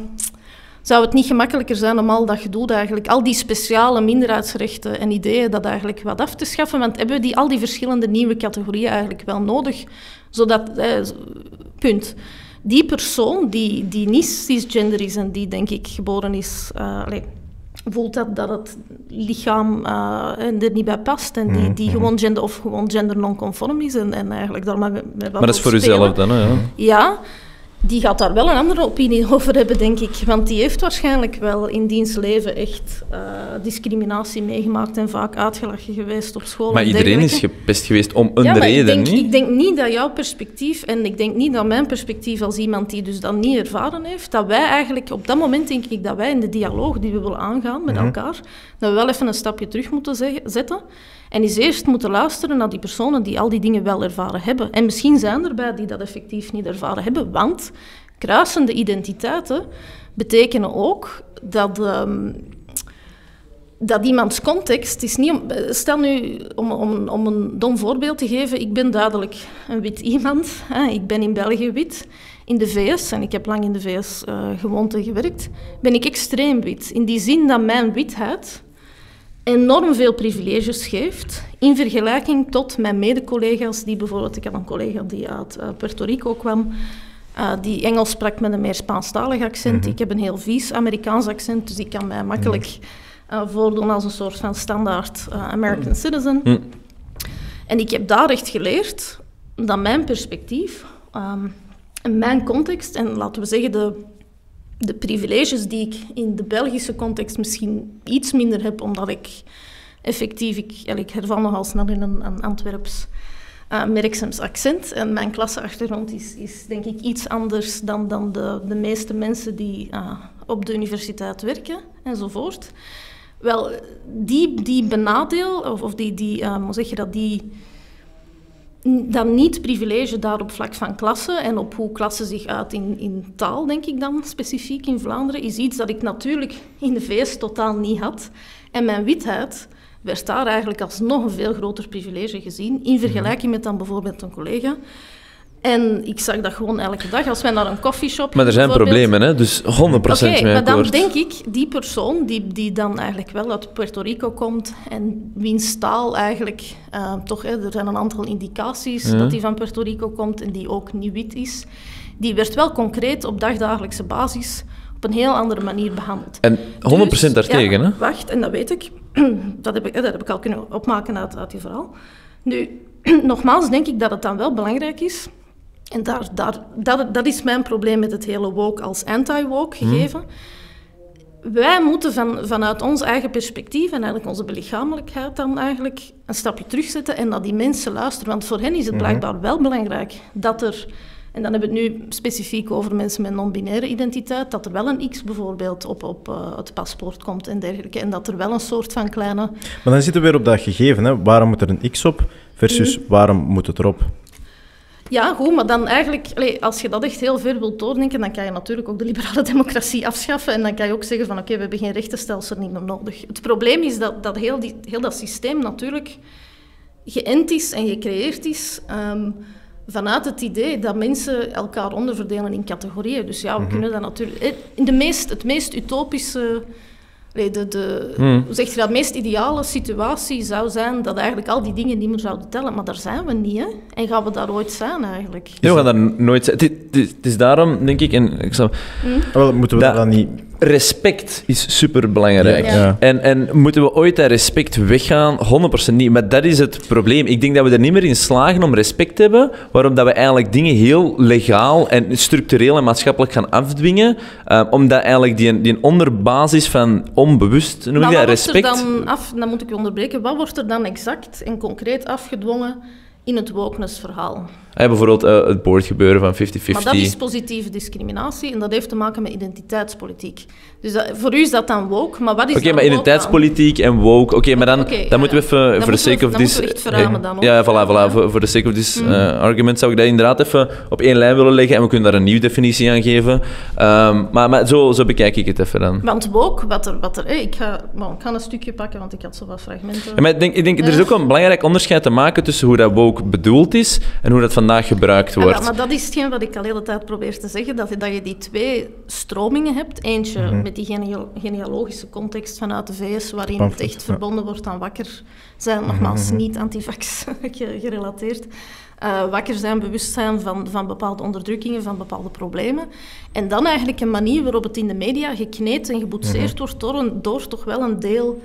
Zou het niet gemakkelijker zijn om al dat gedoe, eigenlijk, al die speciale minderheidsrechten en ideeën, dat eigenlijk wat af te schaffen? Want hebben we die, al die verschillende nieuwe categorieën eigenlijk wel nodig? Zodat, eh, punt. Die persoon die, die niet cisgender is en die, denk ik, geboren is, uh, allez, voelt dat, dat het lichaam uh, er niet bij past en die, die mm-hmm. gewoon gender of gewoon gender non-conform is en, en eigenlijk daar maar mee, mee Maar dat is voor uzelf dan, hè? Ja. ja Die gaat daar wel een andere opinie over hebben, denk ik. Want die heeft waarschijnlijk wel in diens leven echt uh, discriminatie meegemaakt en vaak uitgelachen geweest op school. Maar iedereen is gepest geweest om een ja, reden, ik denk, niet? Ik denk niet dat jouw perspectief, en ik denk niet dat mijn perspectief als iemand die dus dat niet ervaren heeft, dat wij eigenlijk, op dat moment denk ik dat wij in de dialoog die we willen aangaan met mm-hmm. elkaar, dat we wel even een stapje terug moeten zeggen, zetten. En eens eerst moeten luisteren naar die personen die al die dingen wel ervaren hebben. En misschien zijn erbij die dat effectief niet ervaren hebben, want kruisende identiteiten betekenen ook dat, um, dat iemands context is niet... Om, stel nu, om, om, om een dom voorbeeld te geven, ik ben duidelijk een wit iemand. Hè, ik ben in België wit. In de V S, en ik heb lang in de V S uh, gewoond en gewerkt, ben ik extreem wit. In die zin dat mijn witheid enorm veel privileges geeft in vergelijking tot mijn mede-collega's die bijvoorbeeld... Ik had een collega die uit uh, Puerto Rico kwam, uh, die Engels sprak met een meer Spaanstalig accent. Mm-hmm. Ik heb een heel vies Amerikaans accent, dus ik kan mij makkelijk uh, voordoen als een soort van standaard uh, American mm-hmm. citizen. Mm. En ik heb daar echt geleerd dat mijn perspectief, um, en mijn context en laten we zeggen de... de privileges die ik in de Belgische context misschien iets minder heb, omdat ik effectief, ik, ik herval nogal snel in een, een Antwerps uh, Merksems accent. En mijn klasseachtergrond is, is denk ik iets anders dan, dan de, de meeste mensen die uh, op de universiteit werken enzovoort. Wel, die, die benadeel, of, of die, die uh, hoe zeg je dat, die... dat niet-privilege daar op vlak van klasse en op hoe klasse zich uit in, in taal, denk ik dan, specifiek in Vlaanderen, is iets dat ik natuurlijk in de V S totaal niet had. En mijn witheid werd daar eigenlijk als nog een veel groter privilege gezien, in vergelijking met dan bijvoorbeeld een collega. En ik zag dat gewoon elke dag, als wij naar een coffeeshop... Maar er zijn problemen, hè? Dus honderd procent mee akkoord. Oké, maar dan denk ik, die persoon die, die dan eigenlijk wel uit Puerto Rico komt en wiens taal eigenlijk... Uh, toch, hè, er zijn een aantal indicaties ja. dat die van Puerto Rico komt en die ook niet wit is. Die werd wel concreet op dagdagelijkse basis op een heel andere manier behandeld. En honderd procent dus, daartegen, ja, hè? Wacht, en dat weet ik. dat, heb ik dat heb ik al kunnen opmaken uit, uit je verhaal. Nu, nogmaals denk ik dat het dan wel belangrijk is... En daar, daar, dat, dat is mijn probleem met het hele woke als anti-woke gegeven. Hmm. Wij moeten van, vanuit ons eigen perspectief en eigenlijk onze belichamelijkheid dan eigenlijk een stapje terugzetten en naar die mensen luisteren. Want voor hen is het blijkbaar wel belangrijk dat er En dan hebben we het nu specifiek over mensen met non-binaire identiteit, dat er wel een X bijvoorbeeld op, op uh, het paspoort komt en dergelijke. En dat er wel een soort van kleine... Maar dan zitten we weer op dat gegeven, hè? Waarom moet er een X op versus mm. waarom moet het erop? Ja, goed, maar dan eigenlijk, als je dat echt heel ver wilt doordenken, dan kan je natuurlijk ook de liberale democratie afschaffen en dan kan je ook zeggen van oké, okay, we hebben geen rechtenstelsel niet meer nodig. Het probleem is dat, dat heel, die, heel dat systeem natuurlijk geënt is en gecreëerd is um, vanuit het idee dat mensen elkaar onderverdelen in categorieën. Dus ja, we mm-hmm. kunnen dat natuurlijk... In de meest, het meest utopische... De, de, mm. hoe zeg je dat, meest ideale situatie zou zijn dat eigenlijk al die dingen niet meer zouden tellen. Maar daar zijn we niet, hè? En gaan we daar ooit zijn, eigenlijk? Ja, we gaan daar nooit zijn. Het, het, het is daarom, denk ik... En, ik zou, mm. wel, moeten we dat dan niet... Respect is superbelangrijk. Ja. Ja. En, en moeten we ooit dat respect weggaan? honderd procent niet. Maar dat is het probleem. Ik denk dat we er niet meer in slagen om respect te hebben, waarom dat we eigenlijk dingen heel legaal en structureel en maatschappelijk gaan afdwingen, uh, omdat eigenlijk die, die onderbasis van onbewust, noem je dat, respect... Wat wordt er dan af, dan moet ik je onderbreken, wat wordt er dan exact en concreet afgedwongen in het wokeness-verhaal? Ja, bijvoorbeeld uh, het boordgebeuren van vijftig vijftig. Maar dat is positieve discriminatie en dat heeft te maken met identiteitspolitiek. Dus dat, voor u is dat dan woke, maar wat is okay, dan Oké, maar identiteitspolitiek dan? En woke, oké, okay, maar dan, okay, dan ja, moeten we even... Dan voor de sake of this... Dan verramen dan, hoor. Ja, voilà, voilà, voor, voor de sake of this mm. uh, argument zou ik dat inderdaad even op één lijn willen leggen en we kunnen daar een nieuwe definitie aan geven. Um, maar maar zo, zo bekijk ik het even dan. Want woke, wat er... Wat er hey, ik, ga, bon, ik ga een stukje pakken, want ik had zo wat fragmenten. Ja, maar ik denk, ik denk, er is ook een belangrijk onderscheid te maken tussen hoe dat woke bedoeld is en hoe dat vandaag gebruikt wordt. Ja, maar dat is hetgeen wat ik al de hele tijd probeer te zeggen, dat je, dat je die twee stromingen hebt. Eentje mm-hmm. met die geneal- genealogische context vanuit de V S, waarin Pamphlet, het echt ja. verbonden wordt aan wakker zijn, mm-hmm. nogmaals niet antivax gerelateerd, uh, wakker zijn, bewustzijn van, van bepaalde onderdrukkingen, van bepaalde problemen. En dan eigenlijk een manier waarop het in de media gekneed en geboetseerd mm-hmm. wordt door, een, door toch wel een deel...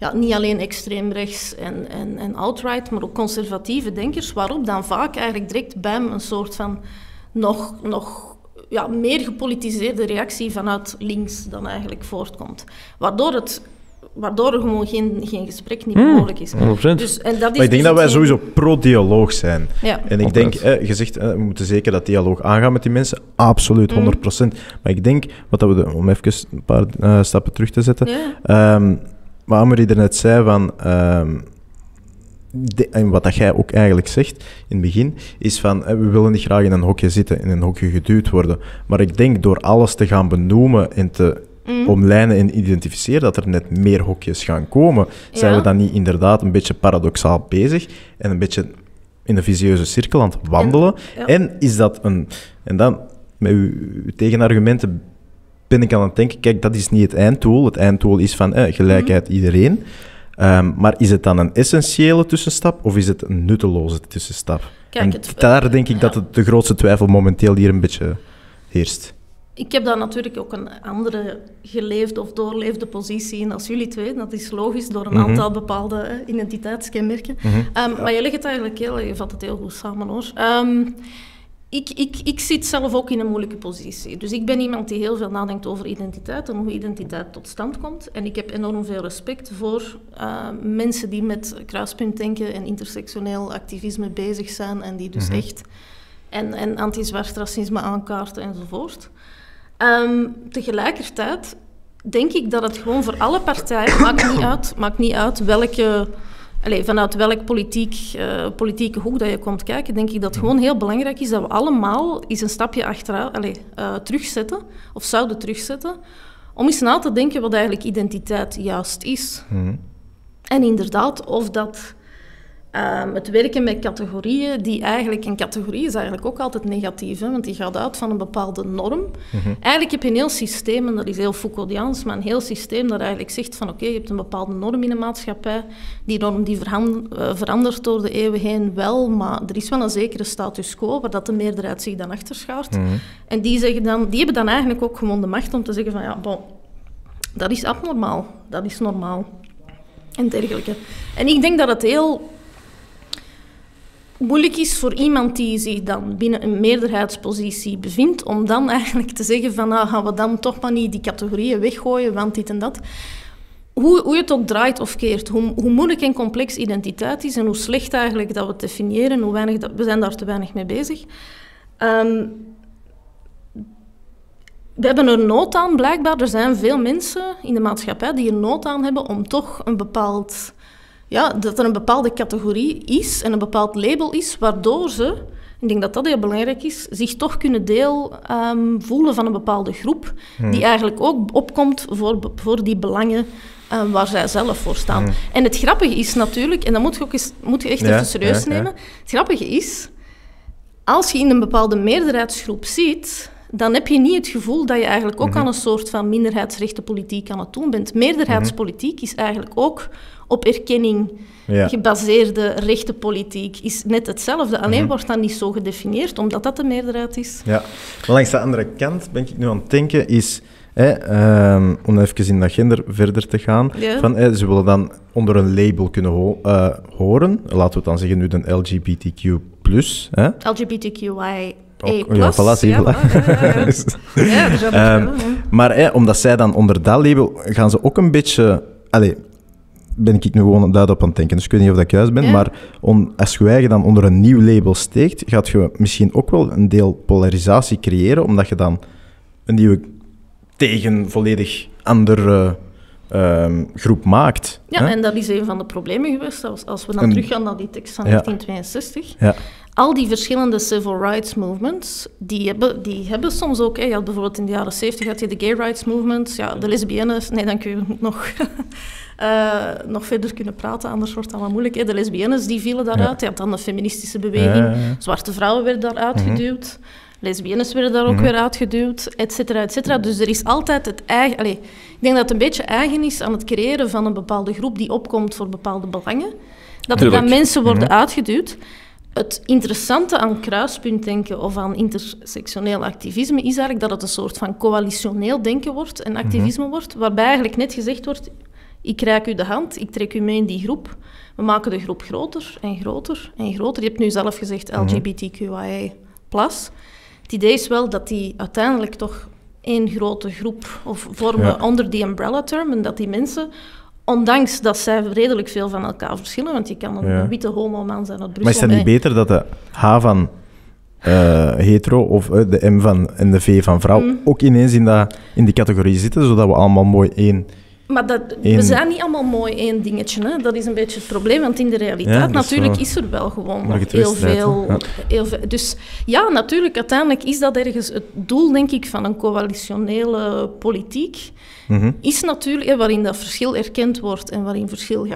Ja, niet alleen extreem rechts en, en, en alt-right, maar ook conservatieve denkers, waarop dan vaak eigenlijk direct bij een soort van nog, nog ja, meer gepolitiseerde reactie vanuit links dan eigenlijk voortkomt. Waardoor het... Waardoor er gewoon geen, geen gesprek niet mogelijk is. Mm, dus, en dat is maar ik denk dus dat wij geen... sowieso pro-dialoog zijn. Ja. En ik denk, eh, je zegt, eh, we moeten zeker dat dialoog aangaan met die mensen. Absoluut, mm. honderd procent. Maar ik denk, wat dat we de, om even een paar uh, stappen terug te zetten... Yeah. Um, Maar Amery er net zei van, um, de, en wat dat jij ook eigenlijk zegt in het begin, is van we willen niet graag in een hokje zitten, in een hokje geduwd worden. Maar ik denk door alles te gaan benoemen en te mm. omlijnen en identificeren, dat er net meer hokjes gaan komen. Ja. Zijn we dan niet inderdaad een beetje paradoxaal bezig en een beetje in een vicieuze cirkel aan het wandelen? Ja. Ja. En is dat een... En dan met uw, uw tegenargumenten... ben ik aan het denken, kijk, dat is niet het einddoel. Het einddoel is van eh, gelijkheid mm-hmm. iedereen. Um, maar is het dan een essentiële tussenstap of is het een nutteloze tussenstap? Kijk, het, daar denk ik ja. dat het de grootste twijfel momenteel hier een beetje heerst. Ik heb daar natuurlijk ook een andere geleefde of doorleefde positie in als jullie twee. Dat is logisch, door een mm-hmm. aantal bepaalde identiteitskenmerken. Mm-hmm. Um, ja. Maar je legt het eigenlijk heel, je vat het heel goed samen, hoor. Um, Ik, ik, ik zit zelf ook in een moeilijke positie. Dus ik ben iemand die heel veel nadenkt over identiteit en hoe identiteit tot stand komt. En ik heb enorm veel respect voor uh, mensen die met kruispuntdenken en intersectioneel activisme bezig zijn. En die dus mm-hmm. echt en, en anti-zwart racisme aankaarten enzovoort. Um, tegelijkertijd denk ik dat het gewoon voor alle partijen, maakt niet uit, maakt niet uit welke... Allee, vanuit welk politiek, uh, politieke hoek dat je komt kijken, denk ik dat het gewoon heel belangrijk is dat we allemaal eens een stapje achteruit, allee, uh, terugzetten, of zouden terugzetten, om eens na te denken wat eigenlijk identiteit juist is. Mm. En inderdaad, of dat um, het werken met categorieën, die eigenlijk, een categorie is eigenlijk ook altijd negatief, hè, want die gaat uit van een bepaalde norm. Mm-hmm. Eigenlijk heb je een heel systeem, en dat is heel Foucauldiaans, maar een heel systeem dat eigenlijk zegt van oké, okay, je hebt een bepaalde norm in de maatschappij, die norm die verhan- uh, verandert door de eeuwen heen wel, maar er is wel een zekere status quo, waar dat de meerderheid zich dan achterschaart. Mm-hmm. En die, zeggen dan, die hebben dan eigenlijk ook gewoon de macht om te zeggen van ja, bon, dat is abnormaal, dat is normaal, en dergelijke. En ik denk dat het heel... moeilijk is voor iemand die zich dan binnen een meerderheidspositie bevindt, om dan eigenlijk te zeggen van nou, gaan we dan toch maar niet die categorieën weggooien, want dit en dat. Hoe, hoe je het ook draait of keert, hoe, hoe moeilijk en complex identiteit is en hoe slecht eigenlijk dat we het definiëren, hoe weinig dat, we zijn daar te weinig mee bezig. Um, we hebben er nood aan, blijkbaar. Er zijn veel mensen in de maatschappij die er nood aan hebben om toch een bepaald... Ja, dat er een bepaalde categorie is en een bepaald label is, waardoor ze... Ik denk dat dat heel belangrijk is, zich toch kunnen deel um, voelen van een bepaalde groep, hmm. die eigenlijk ook opkomt voor, voor die belangen um, waar zij zelf voor staan. Hmm. En het grappige is natuurlijk, en dat moet je, ook eens, moet je echt ja, even serieus ja, nemen, ja. Het grappige is, als je in een bepaalde meerderheidsgroep zit, dan heb je niet het gevoel dat je eigenlijk ook hmm. aan een soort van minderheidsrechtenpolitiek aan het doen bent. Meerderheidspolitiek hmm. is eigenlijk ook... op erkenning ja. gebaseerde rechtenpolitiek is net hetzelfde. Alleen mm-hmm. wordt dat niet zo gedefinieerd, omdat dat de meerderheid is. Ja. Maar langs de andere kant ben ik nu aan het denken, is... Hè, um, om even in dat gender verder te gaan. Ja. Van, hè, ze willen dan onder een label kunnen ho- uh, horen. Laten we het dan zeggen nu de L G B T Q plus. Hè? L G B T Q I A plus. Ook, ja, voilà, zie je. Ja, ja, ja. ja, um, maar hè, omdat zij dan onder dat label... gaan ze ook een beetje... Allez, ben ik nu gewoon daarop aan het denken. Dus ik weet niet of dat juist ben, ja. maar on, als je eigen dan onder een nieuw label steekt, gaat je misschien ook wel een deel polarisatie creëren, omdat je dan een nieuwe tegen volledig andere uh, groep maakt. Ja, hè? En dat is een van de problemen geweest. Als, als we dan een, teruggaan naar die tekst van ja. negentien tweeënzestig. Ja. Al die verschillende civil rights movements, die hebben, die hebben soms ook... Hè, je had bijvoorbeeld in de jaren zeventig had je de gay rights movements, ja, de lesbiennes... Nee, dan kun je nog... Uh, nog verder kunnen praten, anders wordt het allemaal moeilijk. Hè? De lesbiennes die vielen daaruit. Ja. Je had dan de feministische beweging. Ja, ja, ja. Zwarte vrouwen werden daar uitgeduwd. Mm-hmm. Lesbiennes werden daar ook mm-hmm. weer uitgeduwd, et cetera, et cetera. Dus er is altijd het eigen... Allee, ik denk dat het een beetje eigen is aan het creëren van een bepaalde groep die opkomt voor bepaalde belangen. Dat er dan mensen worden mm-hmm. uitgeduwd. Het interessante aan kruispuntdenken of aan intersectioneel activisme is eigenlijk dat het een soort van coalitioneel denken wordt en activisme mm-hmm. wordt, waarbij eigenlijk net gezegd wordt... Ik reik u de hand, ik trek u mee in die groep. We maken de groep groter en groter en groter. Je hebt nu zelf gezegd L G B T Q I A plus. Het idee is wel dat die uiteindelijk toch één grote groep of vormen ja. onder die umbrella term. En dat die mensen, ondanks dat zij redelijk veel van elkaar verschillen, want je kan een ja. witte homo-man zijn uit Brussel. Maar is het niet beter dat de H van... Uh, hetero of uh, de M van en de V van vrouw mm. ook ineens in, dat, in die categorie zitten, zodat we allemaal mooi één... Maar dat, we zijn niet allemaal mooi één dingetje, hè? Dat is een beetje het probleem, want in de realiteit ja, dus natuurlijk is er wel gewoon nog heel veel, ja. heel veel... Dus ja, natuurlijk, uiteindelijk is dat ergens het doel, denk ik, van een coalitionele politiek. Mm-hmm. Is natuurlijk, hè, waarin dat verschil erkend wordt en waarin verschil uh,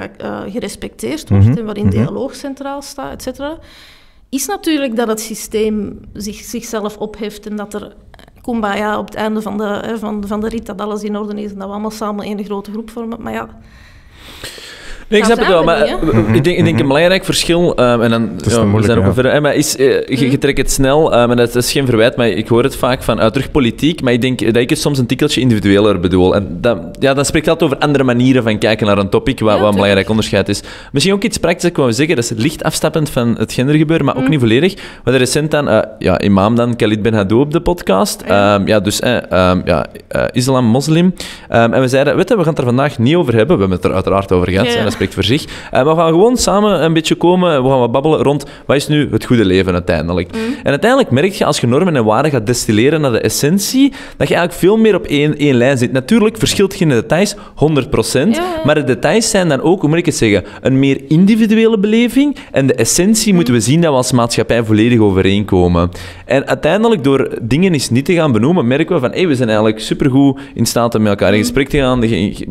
gerespecteerd wordt mm-hmm. en waarin mm-hmm. dialoog centraal staat, et cetera, is natuurlijk dat het systeem zich, zichzelf opheft en dat er... Kumbaya op het einde van de, hè, van, van de rit, dat alles in orde is en dat we allemaal samen één grote groep vormen. Maar ja... Nee, ik snap het wel, maar mm-hmm. ik, denk, ik denk een belangrijk verschil, um, en dan ja, we moeilijk, zijn ook ja. verder, maar is, uh, je, je trekt het snel, um, en dat is geen verwijt, maar ik hoor het vaak vanuit terug politiek, maar ik denk dat ik het soms een tikkeltje individueler bedoel. En dat, ja, dat spreekt altijd over andere manieren van kijken naar een topic, wat, ja, wat een belangrijk onderscheid is. Misschien ook iets praktisch, ik wou zeggen, dat is licht afstappend van het gendergebeuren, maar ook mm. niet volledig. We hadden recent dan, uh, ja, imam dan, Khalid Benhadou op de podcast, ja, um, ja dus uh, um, ja, uh, islam, moslim, um, en we zeiden, weet je, we gaan het er vandaag niet over hebben, we hebben het er uiteraard over gehad, ja. voor zich. Uh, maar we gaan gewoon samen een beetje komen, we gaan wat babbelen rond wat is nu het goede leven uiteindelijk. Mm. En uiteindelijk merk je, als je normen en waarden gaat destilleren naar de essentie, dat je eigenlijk veel meer op één, één lijn zit. Natuurlijk verschilt geen details, honderd procent, ja, ja. maar de details zijn dan ook, hoe moet ik het zeggen, een meer individuele beleving en de essentie mm. moeten we zien dat we als maatschappij volledig overeenkomen. En uiteindelijk, door dingen eens niet te gaan benoemen, merken we van, hé, hey, we zijn eigenlijk supergoed in staat om met elkaar in gesprek te gaan,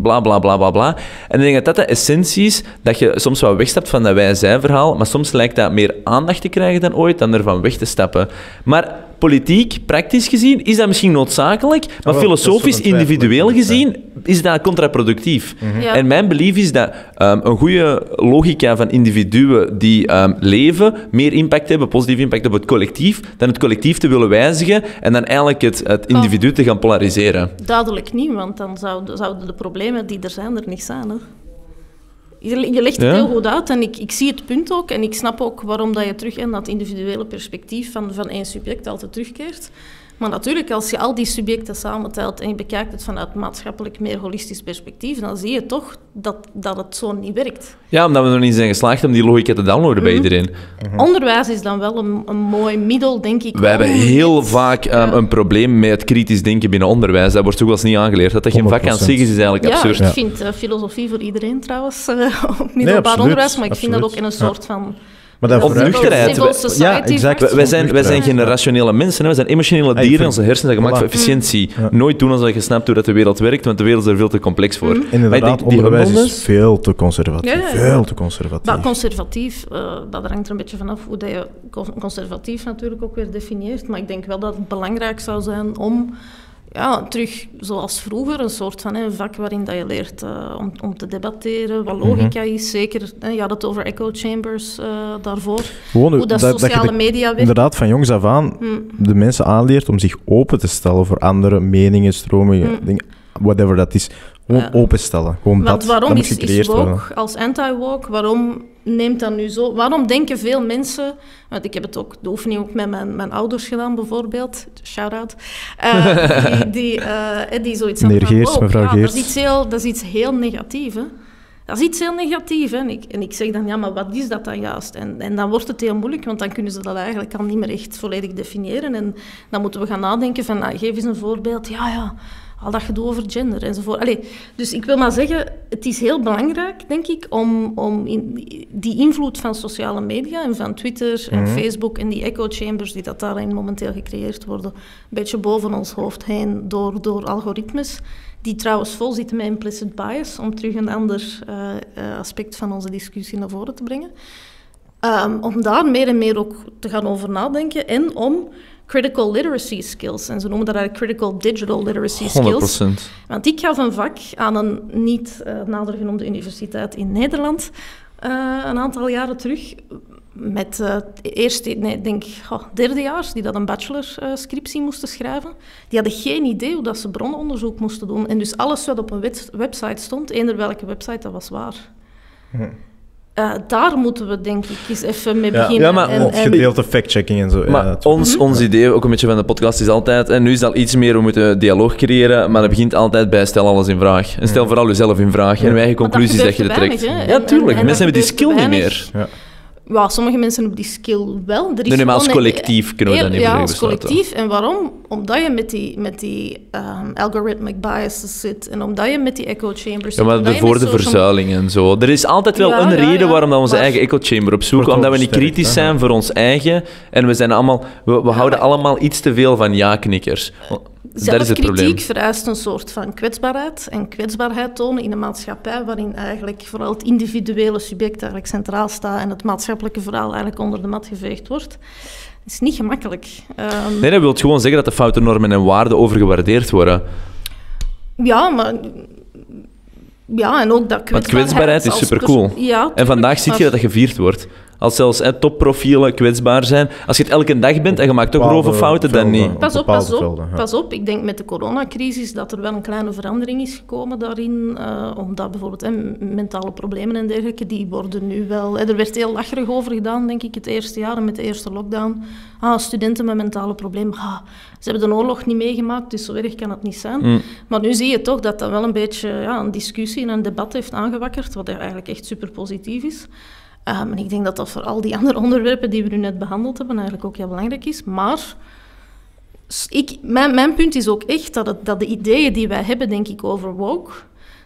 bla, bla, bla, bla, bla. En ik denk dat dat de essentie dat je soms wel wegstapt van dat wij-zij-verhaal, maar soms lijkt dat meer aandacht te krijgen dan ooit, dan ervan weg te stappen. Maar politiek, praktisch gezien, is dat misschien noodzakelijk, maar oh, filosofisch, individueel gezien, is dat contraproductief. Mm-hmm. Ja. En mijn belief is dat um, een goede logica van individuen die um, leven, meer impact hebben, positief impact op het collectief, dan het collectief te willen wijzigen en dan eigenlijk het, het individu oh. te gaan polariseren. Duidelijk niet, want dan zouden, zouden de problemen die er zijn, er niet zijn, hè? Je legt het ja. heel goed uit en ik, ik zie het punt ook en ik snap ook waarom dat je terug in dat individuele perspectief van, van één subject altijd terugkeert. Maar natuurlijk, als je al die subjecten samentelt en je bekijkt het vanuit maatschappelijk meer holistisch perspectief, dan zie je toch dat, dat het zo niet werkt. Ja, omdat we er niet zijn geslaagd om die logica te downloaden bij mm-hmm. iedereen. Mm-hmm. Onderwijs is dan wel een, een mooi middel, denk ik. We hebben heel het, vaak um, ja. een probleem met het kritisch denken binnen onderwijs. Dat wordt toch wel eens niet aangeleerd. Dat dat geen vak aan zich is, is eigenlijk ja, absurd. Ja, ik vind uh, filosofie voor iedereen trouwens, uh, op middelbaar nee, onderwijs, maar ik absoluut. vind dat ook in een soort ja. van... Maar dat ontnuchterheid. Ja, exact. Wij zijn, wij zijn geen rationele mensen, hè. Wij zijn emotionele dieren. Hey, onze hersenen zijn gemaakt voilà. voor efficiëntie. Ja. Nooit doen als je snapt hoe dat de wereld werkt, want de wereld is er veel te complex voor. Mm. Inderdaad, denk, onderwijs die is veel te conservatief. Ja, ja, ja. Veel te conservatief. Maar conservatief, uh, dat hangt er een beetje vanaf hoe dat je conservatief natuurlijk ook weer definieert. Maar ik denk wel dat het belangrijk zou zijn om... Ja, terug zoals vroeger, een soort van hè, vak waarin dat je leert uh, om, om te debatteren, wat logica is, zeker. Hè, je had het over echo chambers uh, daarvoor, gewoon, hoe dat, dat sociale dat de, media werkt. Inderdaad, van jongs af aan mm. de mensen aanleert om zich open te stellen voor andere meningen, stromingen, mm. dingen, whatever dat is. Gewoon ja. openstellen. Gewoon Want dat, waarom dat is, is woke als anti-woke, waarom neemt dat nu zo? Waarom denken veel mensen... Want ik heb het ook, de oefening ook met mijn, mijn ouders gedaan, bijvoorbeeld. Shout-out. Uh, die, die, uh, die zoiets Meneer van... Geerts, mevrouw ja, Geerts. Dat is iets heel, dat is iets heel negatiefs, hè. Dat is iets heel negatiefs. En ik, en ik zeg dan, ja, maar wat is dat dan juist? En, en dan wordt het heel moeilijk, want dan kunnen ze dat eigenlijk al niet meer echt volledig definiëren. En dan moeten we gaan nadenken van, nou, geef eens een voorbeeld. Ja, ja... Al dat gedoe over gender enzovoort. Allee, dus ik wil maar zeggen, het is heel belangrijk, denk ik, om, om in, die invloed van sociale media en van Twitter en mm-hmm. Facebook en die echo chambers die dat daarin momenteel gecreëerd worden, een beetje boven ons hoofd heen door, door algoritmes, die trouwens vol zitten met implicit bias, om terug een ander uh, aspect van onze discussie naar voren te brengen. Um, om daar meer en meer ook te gaan over nadenken en om... critical literacy skills. En ze noemen dat eigenlijk critical digital literacy skills. honderd procent. Want ik gaf een vak aan een niet uh, nader genoemde universiteit in Nederland uh, een aantal jaren terug. Met uh, eerste, nee, denk oh, derdejaars die dat een bachelorscriptie uh, moesten schrijven. Die hadden geen idee hoe dat ze bronnenonderzoek moesten doen. En dus alles wat op een wet- website stond, eender welke website, dat was waar. Hm. Uh, daar moeten we, denk ik, eens even mee ja. beginnen. Ja, maar en, en... gedeelte fact-checking en zo. Maar ja, ons, mm-hmm. ons idee, ook een beetje van de podcast, is altijd... En nu is dat iets meer, we moeten dialoog creëren, maar dat begint altijd bij stel alles in vraag. En stel vooral jezelf in vraag en je eigen conclusies dat, dat je er trekt. Weinig, ja, tuurlijk. En, en, mensen hebben die skill niet meer. Ja. Wow, sommige mensen hebben die skill wel. Er is nee, nee, maar als collectief kunnen we dat niet meer besluiten. Ja, als collectief. En waarom? Omdat je met die, met die um, algorithmic biases zit en omdat je met die echo chambers zit. Ja, maar de voor de verzuiling social... en zo. Er is altijd wel ja, een ja, reden ja, waarom we onze maar... eigen echo chamber opzoeken. Omdat we niet sterk, kritisch zijn ja. voor ons eigen. En we, zijn allemaal, we, we houden ja, allemaal iets te veel van ja-knikkers. Zelfkritiek vereist een soort van kwetsbaarheid en kwetsbaarheid tonen in een maatschappij waarin eigenlijk vooral het individuele subject eigenlijk centraal staat en het maatschappelijke verhaal eigenlijk onder de mat geveegd wordt. Dat is niet gemakkelijk. Um... Nee, dat wil gewoon zeggen dat de foute normen en waarden overgewaardeerd worden. Ja, maar... Ja, en ook dat kwetsbaarheid... Maar kwetsbaarheid is supercool. Pers- ja, tuurlijk, en vandaag zie maar... je dat dat gevierd wordt. Als zelfs hè, topprofielen kwetsbaar zijn. Als je het elke dag bent en je maakt toch grove fouten, dan niet. Pas op, pas op, velden, ja. pas op. Ik denk met de coronacrisis dat er wel een kleine verandering is gekomen daarin. Uh, omdat bijvoorbeeld hè, mentale problemen en dergelijke, die worden nu wel... Hè, er werd heel lacherig over gedaan, denk ik, het eerste jaar en met de eerste lockdown. Ah, studenten met mentale problemen. Ah, ze hebben de oorlog niet meegemaakt, dus zo erg kan het niet zijn. Mm. Maar nu zie je toch dat dat wel een beetje ja, een discussie en een debat heeft aangewakkerd, wat eigenlijk echt super positief is. Um, en ik denk dat dat voor al die andere onderwerpen die we nu net behandeld hebben eigenlijk ook heel belangrijk is. Maar ik, mijn, mijn punt is ook echt dat, het, dat de ideeën die wij hebben, denk ik, over woke,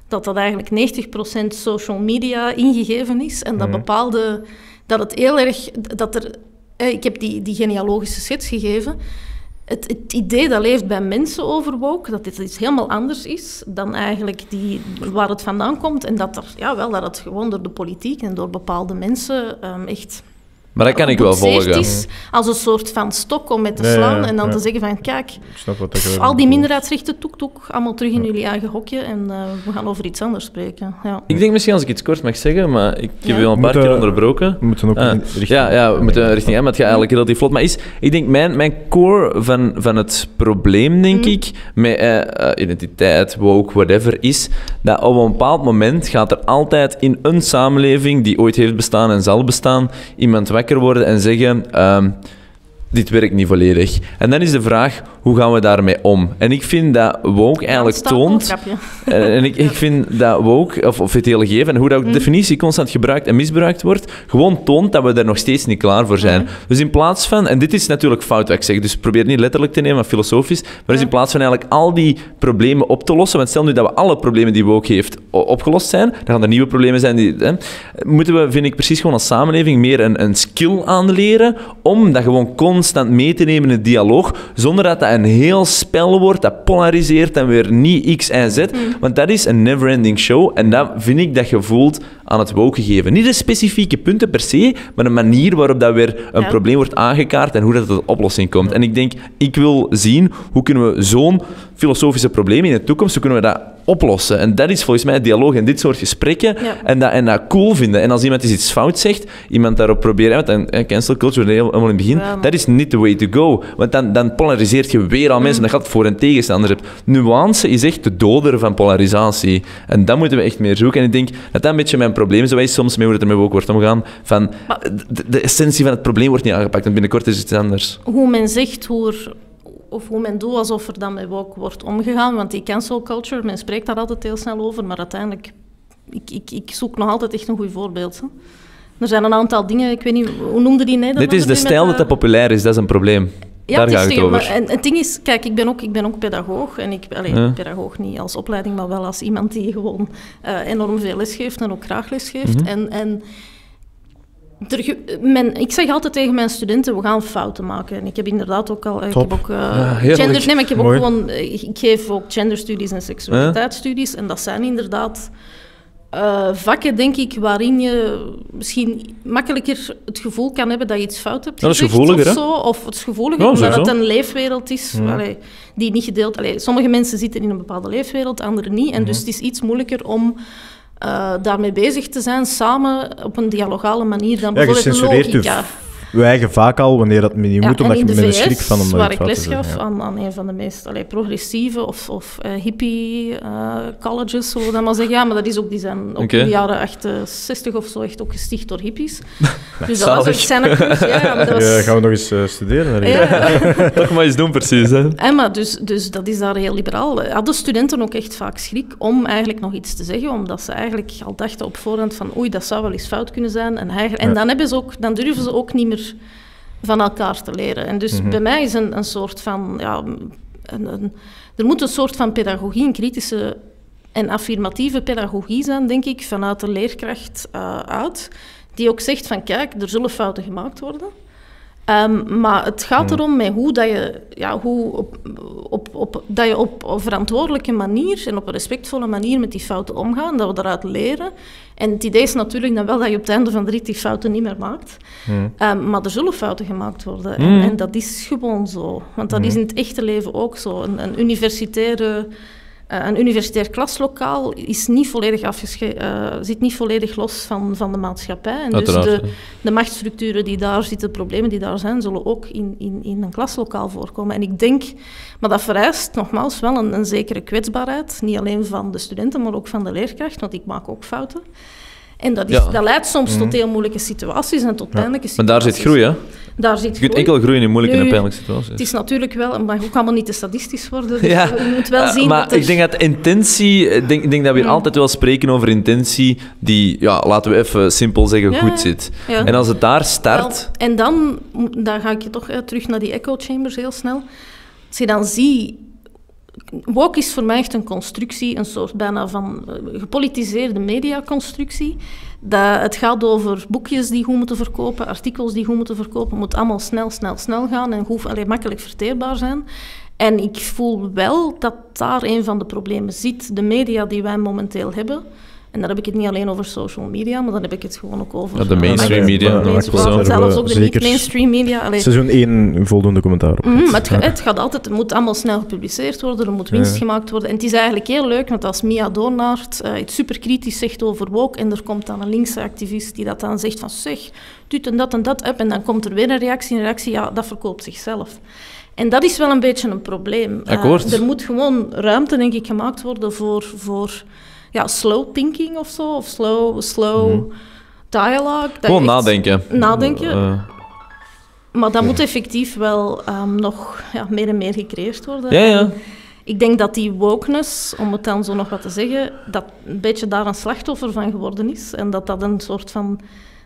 dat dat eigenlijk negentig procent social media ingegeven is. En dat bepaalde, dat het heel erg, dat er, ik heb die, die genealogische schets gegeven. Het, het idee dat leeft bij mensen over woke, dat dit iets helemaal anders is dan eigenlijk die, waar het vandaan komt. En dat, er, ja, wel, dat het gewoon door de politiek en door bepaalde mensen um, echt... Maar dat kan ik wel volgen. Is, als een soort van stok om mee te slaan nee, ja, en dan ja. te zeggen van kijk, pff, al die minderheidsrechten, toek toek, allemaal terug in ja. jullie eigen hokje en uh, we gaan over iets anders spreken. Ja. Ik denk misschien als ik iets kort mag zeggen, maar ik heb ja. je al een paar moeten, keer onderbroken. We moeten ook ah, richting... Ja, ja, we moeten richting aan, maar het gaat eigenlijk relatief vlot. Maar is, ik denk mijn, mijn core van, van het probleem, denk mm. ik, met uh, identiteit, woke, whatever, is dat op een bepaald moment gaat er altijd in een samenleving die ooit heeft bestaan en zal bestaan, iemand wakker worden en zeggen... Um, dit werkt niet volledig. En dan is de vraag, hoe gaan we daarmee om? En ik vind dat woke eigenlijk toont... En ik, ik vind dat woke, of, of het hele geven, en hoe dat ook de definitie constant gebruikt en misbruikt wordt, gewoon toont dat we daar nog steeds niet klaar voor zijn. Dus in plaats van... En dit is natuurlijk fout wat ik zeg, dus probeer het niet letterlijk te nemen, maar filosofisch. Maar dus in plaats van eigenlijk al die problemen op te lossen, want stel nu dat we alle problemen die woke heeft opgelost zijn, dan gaan er nieuwe problemen zijn die... Hè, moeten we, vind ik, precies gewoon als samenleving meer een, een skill aanleren om dat gewoon constant mee te nemen in het dialoog, zonder dat dat een heel spel wordt, dat polariseert en weer niet X en Z. Mm. Want dat is een never-ending show en dat vind ik dat je voelt aan het woke geven. Niet de specifieke punten per se, maar de manier waarop dat weer een ja. probleem wordt aangekaart en hoe dat tot de oplossing komt. En ik denk, ik wil zien hoe kunnen we zo'n filosofische probleem in de toekomst, hoe kunnen we dat oplossen? En dat is volgens mij dialoog en dit soort gesprekken ja. en, dat, en dat cool vinden. En als iemand iets fout zegt, iemand daarop proberen, want dan cancel culture helemaal in het begin, ja, dat is niet the way to go. Want dan, dan polariseert je weer al mensen, mm. dat gaat voor- en tegenstanders hebt. Nuance is echt de doder van polarisatie. En dat moeten we echt meer zoeken. En ik denk dat dat een beetje mijn probleem is, wij soms mee hoe het er ook wordt omgaan, van maar, de, de essentie van het probleem wordt niet aangepakt en binnenkort is het iets anders. Hoe men zegt, hoe... Of hoe men doet alsof er dan met woke wordt omgegaan. Want die cancel culture, men spreekt daar altijd heel snel over. Maar uiteindelijk, ik, ik, ik zoek nog altijd echt een goed voorbeeld. Hè. Er zijn een aantal dingen, ik weet niet, hoe noemde die Nederland? Dit is de stijl met, dat dat populair is, dat is een probleem. Ja, daar het gaat het over. Maar, en, het ding is, kijk, ik ben ook, ik ben ook pedagoog. En ik allee, ja. pedagoog niet als opleiding, maar wel als iemand die gewoon uh, enorm veel les geeft en ook graag les geeft. Mm-hmm. en, en, Er, men, ik zeg altijd tegen mijn studenten, we gaan fouten maken. En ik heb inderdaad ook al... Ik heb ook, uh, ja, gender, nee, maar ik, heb ook gewoon, ik geef ook genderstudies en seksualiteitsstudies. Ja. En dat zijn inderdaad uh, vakken, denk ik, waarin je misschien makkelijker het gevoel kan hebben dat je iets fout hebt gezegd. Dat is gevoeliger, of zo, of het is gevoeliger, ja, omdat het een leefwereld is ja. allee, die niet gedeeld... Allee, sommige mensen zitten in een bepaalde leefwereld, anderen niet. En ja. dus het is iets moeilijker om... Uh, daarmee bezig te zijn, samen op een dialogale manier dan ja, bijvoorbeeld logica. We eigen vaak al wanneer dat niet ja, moet, omdat je met een schrik van een waar ik les gaf ja. aan, aan een van de meest allee, progressieve of, of uh, hippie uh, colleges, zullen we dat maar zeggen. Ja, maar dat is ook, die zijn ook okay. in de jaren achtenzestig of zo echt ook gesticht door hippies. Ja, dus dat was echt zijn acties, ja, ja, maar dat was... ja, gaan we nog eens uh, studeren? Ja. Ja. Toch maar eens doen, precies. Hè? En maar dus, dus dat is daar heel liberaal. Hadden studenten ook echt vaak schrik om eigenlijk nog iets te zeggen, omdat ze eigenlijk al dachten op voorhand van oei, dat zou wel eens fout kunnen zijn. En, eigenlijk, en ja. dan, hebben ze ook, dan durven ze ook niet meer van elkaar te leren. En dus mm-hmm. bij mij is een, een soort van... Ja, een, een, er moet een soort van pedagogie, een kritische en affirmatieve pedagogie zijn, denk ik, vanuit de leerkracht uh, uit, die ook zegt van kijk, er zullen fouten gemaakt worden. Um, maar het gaat mm. erom met hoe, dat je, ja, hoe op, op, op, dat je op een verantwoordelijke manier en op een respectvolle manier met die fouten omgaan, dat we daaruit leren. En het idee is natuurlijk dan wel dat je op het einde van de rit die fouten niet meer maakt. Mm. Um, maar er zullen fouten gemaakt worden. Mm. En, en dat is gewoon zo. Want dat mm. is in het echte leven ook zo. Een, een universitaire... Uh, een universitair klaslokaal is niet volledig afgesche- uh, zit niet volledig los van, van de maatschappij. En dus de, de machtsstructuren die daar zitten, de problemen die daar zijn, zullen ook in, in, in een klaslokaal voorkomen. En ik denk, maar dat vereist nogmaals wel een, een zekere kwetsbaarheid. Niet alleen van de studenten, maar ook van de leerkracht, want ik maak ook fouten. En dat, is, ja. dat leidt soms mm-hmm. tot heel moeilijke situaties en tot pijnlijke ja. situaties. Maar daar zit groei, hè? Daar zit je kunt groei. enkel groeien in moeilijke nu, en pijnlijke situaties. Het is natuurlijk wel, maar hoe kan men niet te statistisch worden? Dus ja, je moet wel zien uh, maar dat er... ik denk dat intentie, ik denk, denk dat we hier mm. altijd wel spreken over intentie die, ja, laten we even simpel zeggen, ja, goed zit. Ja. En als het daar start... Wel, en dan, dan ga ik je toch eh, terug naar die echo chambers heel snel. Als je dan ziet... Woke is voor mij echt een constructie, een soort bijna van gepolitiseerde mediaconstructie. Dat het gaat over boekjes die goed moeten verkopen, artikels die goed moeten verkopen. Het moet allemaal snel, snel, snel gaan en goed, alleen makkelijk verteerbaar zijn. En ik voel wel dat daar een van de problemen zit. De media die wij momenteel hebben... En dan heb ik het niet alleen over social media, maar dan heb ik het gewoon ook over... Ja, de mainstream uh, media. media. Ja, zelfs ook de niet-mainstream media. Allee. Seizoen één voldoende commentaar op. Mm, het, ja. het, gaat altijd, het moet allemaal snel gepubliceerd worden, er moet winst ja. gemaakt worden. En het is eigenlijk heel leuk, want als Mia Doornaert uh, iets superkritisch zegt over woke, en er komt dan een linkse activist die dat dan zegt van zeg, dit en dat en dat up, en dan komt er weer een reactie, een reactie, ja, dat verkoopt zichzelf. En dat is wel een beetje een probleem. Akkoord. Uh, er moet gewoon ruimte, denk ik, gemaakt worden voor... voor Ja, slow thinking of zo, of slow, slow dialogue. Gewoon nadenken. Nadenken. Uh, Maar dat ja. moet effectief wel um, nog ja, meer en meer gecreëerd worden. Ja, ja. Ik denk dat die wokeness, om het dan zo nog wat te zeggen, dat een beetje daar een slachtoffer van geworden is. En dat dat een soort van,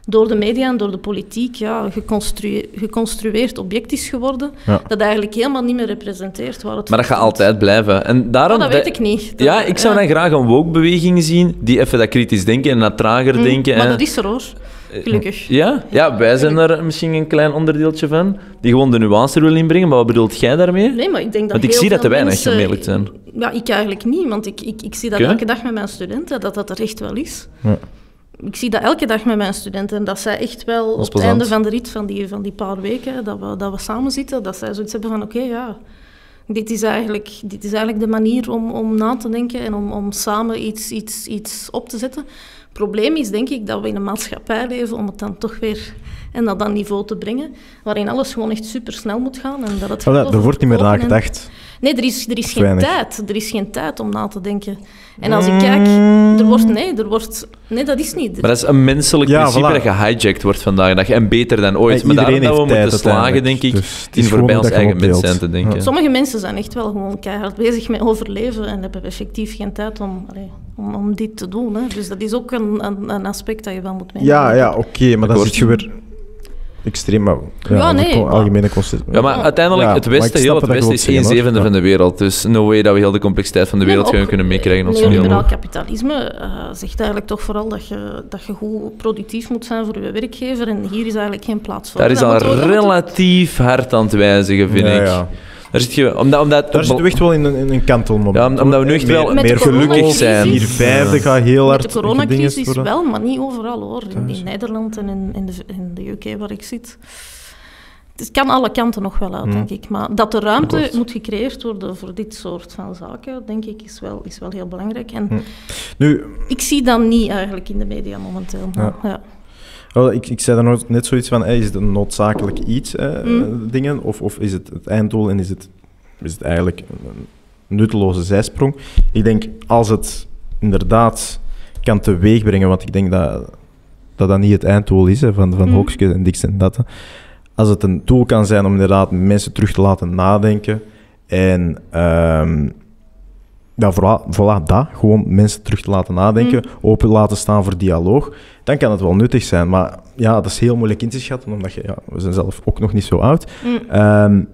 door de media en door de politiek, ja, geconstrueer, geconstrueerd object is geworden, ja. dat eigenlijk helemaal niet meer representeert waar het. Maar dat gaat altijd blijven. En daarom oh, dat weet ik niet. Dat, ja, ik zou ja. dan graag een woke-beweging zien, die even dat kritisch denken en dat trager mm, denken. Maar en... dat is er hoor. Gelukkig. Ja? Ja, wij zijn er misschien een klein onderdeeltje van, die gewoon de nuance wil inbrengen. Maar wat bedoelt jij daarmee? Nee, maar ik denk dat want ik heel zie dat te weinig, mensen... om eerlijk te zijn. Ja, ik eigenlijk niet, want ik, ik, ik zie dat okay. elke dag met mijn studenten, dat dat er echt wel is. Ja. Ik zie dat elke dag met mijn studenten, en dat zij echt wel op het einde van de rit van die, van die paar weken, dat we, dat we samen zitten, dat zij zoiets hebben van, oké, okay, ja, dit is, eigenlijk, dit is eigenlijk de manier om, om na te denken en om, om samen iets, iets, iets op te zetten. Het probleem is, denk ik, dat we in een maatschappij leven om het dan toch weer en dat dan niveau te brengen, waarin alles gewoon echt supersnel moet gaan. En dat het oh, dat, er wordt niet meer naar gedacht. Nee, er is, er is geen weinig. tijd. Er is geen tijd om na te denken. En als ik kijk, er wordt... Nee, er wordt, nee dat is niet. Maar dat is een menselijk ja, principe voilà. dat gehijacked wordt vandaag de dag. En beter dan ooit. Ja, maar daarom dat we moeten slagen, denk ik, dus in voorbij ons eigen mens zijn te denken. Ja. Sommige mensen zijn echt wel gewoon keihard bezig met overleven en hebben effectief geen tijd om, allee, om, om dit te doen. Hè. Dus dat is ook een, een, een aspect dat je wel moet meenemen. Ja, ja oké, okay, maar dat zit je weer... Extreem, maar ja, ja, nee, maar... algemene concept. Ja, maar uiteindelijk, ja, het Westen, heel het Westen is één zevende ja. van de wereld. Dus no way dat we heel de complexiteit van de wereld nee, gaan kunnen meekrijgen. Neoliberaal kapitalisme uh, zegt eigenlijk toch vooral dat je, dat je goed productief moet zijn voor je werkgever. En hier is eigenlijk geen plaats voor. Daar is al relatief hard aan het wijzigen, vind ja, ik. Ja. Daar zit je, omdat, omdat, Daar zitten we echt wel in een, in een kantelmoment. Ja, omdat we nu echt wel meer, meer gelukkig zijn. Hier vijfde gaat heel hard. Met de coronacrisis wel, maar niet overal hoor. In, in Nederland en in, in, de, in de U K waar ik zit. Het kan alle kanten nog wel uit, hmm. denk ik. Maar dat de ruimte Klopt. moet gecreëerd worden voor dit soort van zaken, denk ik, is wel, is wel heel belangrijk. En hmm. nu, ik zie dat niet eigenlijk in de media momenteel. Ja. Ja. Oh, ik, ik zei dan net zoiets van, hey, is het een noodzakelijk iets, eh, mm. dingen, of, of is het het einddoel en is het, is het eigenlijk een nutteloze zijsprong? Ik denk, als het inderdaad kan teweegbrengen, want ik denk dat dat, dat niet het einddoel is, hè, van, van mm. Hoekske en Dikst en dat. Hè. Als het een tool kan zijn om inderdaad mensen terug te laten nadenken en... Um, Ja, voilà, voilà, dat. Gewoon mensen terug te laten nadenken, mm. open laten staan voor dialoog. Dan kan het wel nuttig zijn. Maar ja, dat is heel moeilijk in te schatten, omdat je, ja, we zijn zelf ook nog niet zo oud. Mm. Um,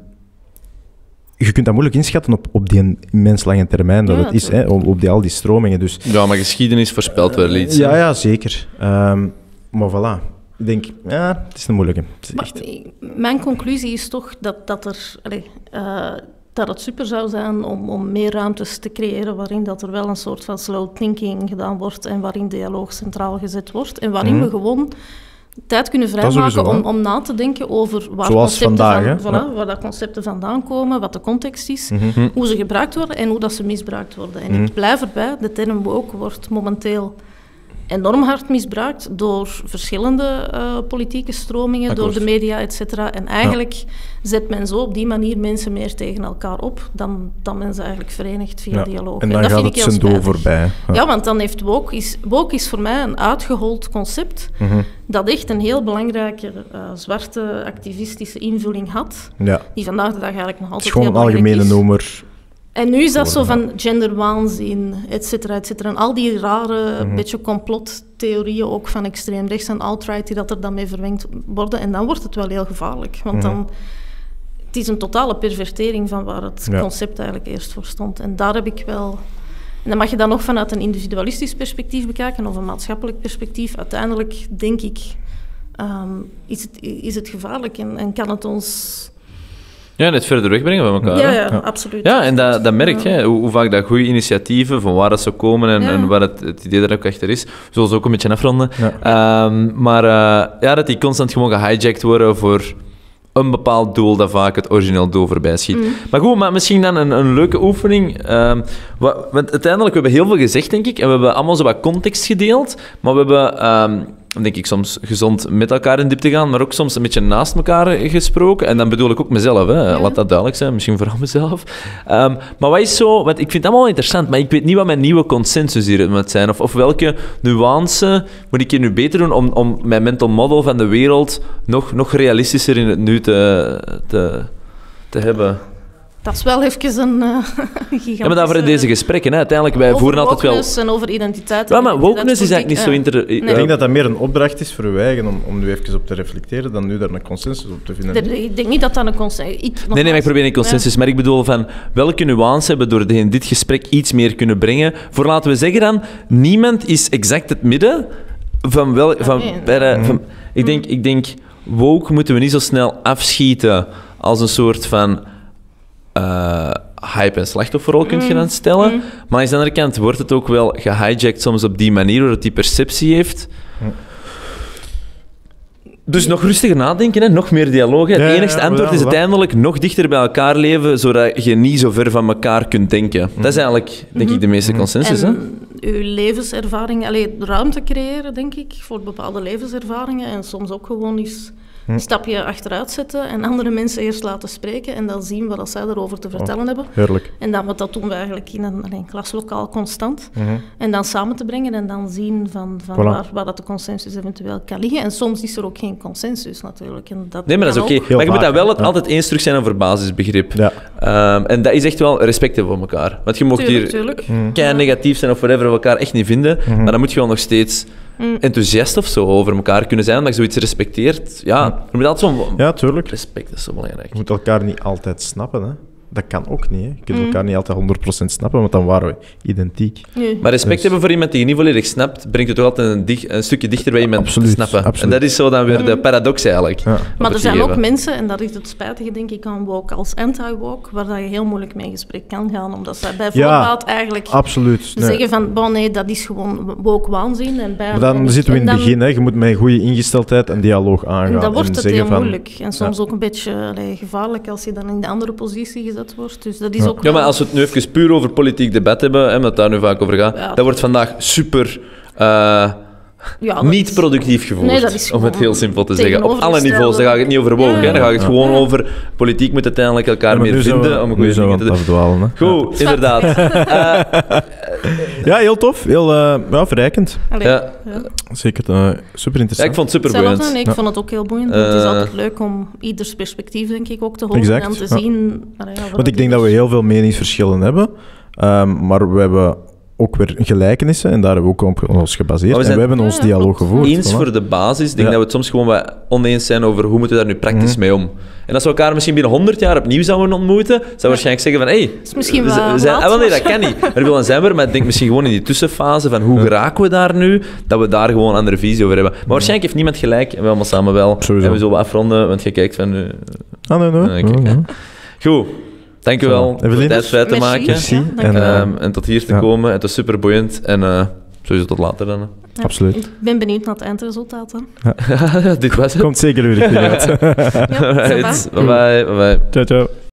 je kunt dat moeilijk inschatten op, op die immens lange termijn, dat ja, het is, hè, op, op die, al die stromingen. Dus, ja, maar geschiedenis voorspelt wel iets. Uh, ja, ja, zeker. Um, maar voilà. Ik denk, ja, het is een moeilijke. Het is echt... maar, mijn conclusie is toch dat, dat er... Allez, uh, dat het super zou zijn om, om meer ruimtes te creëren waarin dat er wel een soort van slow thinking gedaan wordt en waarin dialoog centraal gezet wordt en waarin mm. we gewoon tijd kunnen vrijmaken om, om na te denken over waar, concepten, vandaag, van, voilà, waar dat concepten vandaan komen, wat de context is, mm-hmm. hoe ze gebruikt worden en hoe dat ze misbruikt worden. En mm. ik blijf erbij, de term woke wordt momenteel enorm hard misbruikt door verschillende uh, politieke stromingen, Akkoord. door de media, et cetera. En eigenlijk ja. zet men zo op die manier mensen meer tegen elkaar op dan, dan men ze eigenlijk verenigt via ja. dialoog. En dan en dat gaat vind het zijn doel voorbij. Ja. ja, want dan heeft woke is, woke is voor mij een uitgehold concept mm-hmm. dat echt een heel belangrijke uh, zwarte activistische invulling had, ja. die vandaag de dag eigenlijk nog altijd heel belangrijk is. Het is gewoon een algemene noemer. En nu is dat zo van genderwaanzin, et cetera, et cetera. En al die rare, mm-hmm. beetje complottheorieën ook van extreem rechts en alt-right, die dat er dan mee verwengd worden. En dan wordt het wel heel gevaarlijk. Want mm-hmm. dan, het is een totale pervertering van waar het ja. concept eigenlijk eerst voor stond. En daar heb ik wel... En dan mag je dan nog vanuit een individualistisch perspectief bekijken, of een maatschappelijk perspectief. Uiteindelijk, denk ik, um, is, het, is het gevaarlijk en, en kan het ons... Ja, net verder wegbrengen van elkaar. Ja, ja, ja. absoluut. Ja, en dat, dat merk je, hoe, hoe vaak dat goede initiatieven, van waar dat ze komen en, ja. en waar het, het idee daar ook achter is, zullen ze ook een beetje afronden. Ja. Um, maar uh, ja, dat die constant gewoon gehijacked worden voor een bepaald doel dat vaak het origineel doel voorbij schiet. Mm. Maar goed, maar misschien dan een, een leuke oefening. Um, wat, want uiteindelijk, we hebben heel veel gezegd, denk ik, en we hebben allemaal zo wat context gedeeld, maar we hebben... Um, dan denk ik soms gezond met elkaar in diep te gaan, maar ook soms een beetje naast elkaar gesproken. En dan bedoel ik ook mezelf, hè. Ja. Laat dat duidelijk zijn, misschien vooral mezelf. Um, maar wat is zo, want ik vind het allemaal interessant, maar ik weet niet wat mijn nieuwe consensus hier moet zijn. Of, of welke nuance moet ik hier nu beter doen om, om mijn mental model van de wereld nog, nog realistischer in het nu te, te, te hebben? Dat is wel even een uh, gigantische... Ja, maar daarvoor in deze gesprekken, hè. Uiteindelijk, wij voeren altijd wel... Over wokeness en over identiteit. Ja, maar wokeness is eigenlijk niet zo... Inter... Nee. Ik denk dat dat meer een opdracht is voor uw eigen, om, om nu even op te reflecteren, dan nu daar een consensus op te vinden. Ik denk niet dat dat een consensus... Nee, nee, maar ik probeer een consensus. Ja. Maar ik bedoel van, welke nuance hebben we door in dit gesprek iets meer kunnen brengen? Voor laten we zeggen dan, niemand is exact het midden van wel... Van, nee, nee. Bij, van, ik, denk, ik denk, woke moeten we niet zo snel afschieten als een soort van... Uh, hype- en slachtofferrol mm. kun je dan stellen. Mm. Maar aan de andere kant wordt het ook wel gehijacked soms op die manier, doordat die perceptie heeft. Mm. Dus nee. nog rustiger nadenken, hè? Nog meer dialoog. Hè? Ja, het enigste ja, antwoord ja, is uiteindelijk ja. nog dichter bij elkaar leven, zodat je niet zo ver van elkaar kunt denken. Mm. Dat is eigenlijk, denk mm-hmm. ik, de meeste mm-hmm. consensus. En hè? Uw levenservaring, allee, ruimte creëren, denk ik, voor bepaalde levenservaringen en soms ook gewoon eens... Een stapje achteruit zetten en andere mensen eerst laten spreken en dan zien wat zij erover te vertellen oh, hebben. Heerlijk. En dan, wat dat doen we eigenlijk in een, in een klaslokaal constant. Mm-hmm. En dan samen te brengen en dan zien van, van voilà. waar, waar dat de consensus eventueel kan liggen. En soms is er ook geen consensus natuurlijk. En dat nee, maar dat is oké. Okay. Maar je moet daar wel het, ja. altijd eens terug zijn over basisbegrip. Ja. Um, en dat is echt wel respect voor elkaar. Want je mag hier kei negatief zijn of whatever, elkaar echt niet vinden. Mm-hmm. Maar dan moet je wel nog steeds... Mm. enthousiast of zo over elkaar kunnen zijn, dat je zoiets respecteert. Ja, mm. je moet altijd zo'n... Ja, tuurlijk. Respect is zo belangrijk. Je moet elkaar niet altijd snappen, hè. Dat kan ook niet, hè. Je kunt mm. elkaar niet altijd honderd procent snappen, want dan waren we identiek. Nee. Maar respect dus... hebben voor iemand die je niet volledig snapt, brengt het toch altijd een, dig- een stukje dichter bij iemand absoluut, te snappen. Absoluut. En dat is zo dan weer mm. de paradox eigenlijk. Ja. Maar er zijn ook mensen, en dat is het spijtige denk ik aan woke als anti-woke, waar dat je heel moeilijk mee in gesprek kan gaan, omdat zij bij voorbaat ja, eigenlijk absoluut, nee. zeggen van, bon, nee, dat is gewoon woke waanzin. En bij maar dan en zitten we in het begin, hè. Je moet met een goede ingesteldheid en dialoog aangaan. En dan wordt en het heel van, moeilijk. En soms ja. ook een beetje allee, gevaarlijk als je dan in de andere positie gezet wordt. Dus dat is ook ja. Wel... ja, maar als we het nu even puur over politiek debat hebben, hè, wat daar nu vaak over gaat, ja, dat wordt vandaag super uh, ja, niet is... productief gevoerd. Nee, om het heel simpel te zeggen. Op alle niveaus, daar ga ik het niet over woken. Ja, ja, ja. Dan ga ik het ja. gewoon ja. over politiek moet uiteindelijk elkaar ja, meer vinden we, om goede dingen te doen. Goed, ja. inderdaad. uh, ja, heel tof. Heel uh, ja, verrijkend. Allee, ja. Ja. Zeker. Uh, super interessant. Ja, ik vond het super boeiend. Nee, ik ja. vond het ook heel boeiend. Uh, het is altijd leuk om ieders perspectief denk ik ook te horen exact, en te ja. zien. Allee, ja, want ik denk dat we heel veel meningsverschillen hebben, um, maar we hebben ook weer gelijkenissen en daar hebben we ook op ons gebaseerd. Oh, we zijn, en we hebben ja, ons dialoog ja, gevoerd. Eens voilà. Voor de basis. Ik denk ja. dat we het soms gewoon wat oneens zijn over hoe moeten we daar nu praktisch mm-hmm. mee om. En als we elkaar misschien binnen honderd jaar opnieuw zouden ontmoeten, zou we waarschijnlijk zeggen van, hé, hey, we, z- we zijn... Ah, wel, nee, dat kan niet. Maar dan zijn we er, maar ik denk misschien gewoon in die tussenfase van hoe geraken we daar nu, dat we daar gewoon een andere visie over hebben. Maar mm-hmm. waarschijnlijk heeft niemand gelijk en we allemaal samen wel. Sowieso. En we zullen we afronden, want je kijkt van... Uh, ah, nee, nee. Uh, kijk, nee, nee. Goed. Dank u wel voor de tijd vrij te maken. Merci. Ja, en, uh, en tot hier te ja. komen. Het is super boeiend. En uh, sowieso tot later dan. Ja, absoluut. Ik ben benieuwd naar het eindresultaat dan. Ja. Dit was het. Komt zeker weer. Ja, right. Bye bye. Bye bye. Ciao, ciao.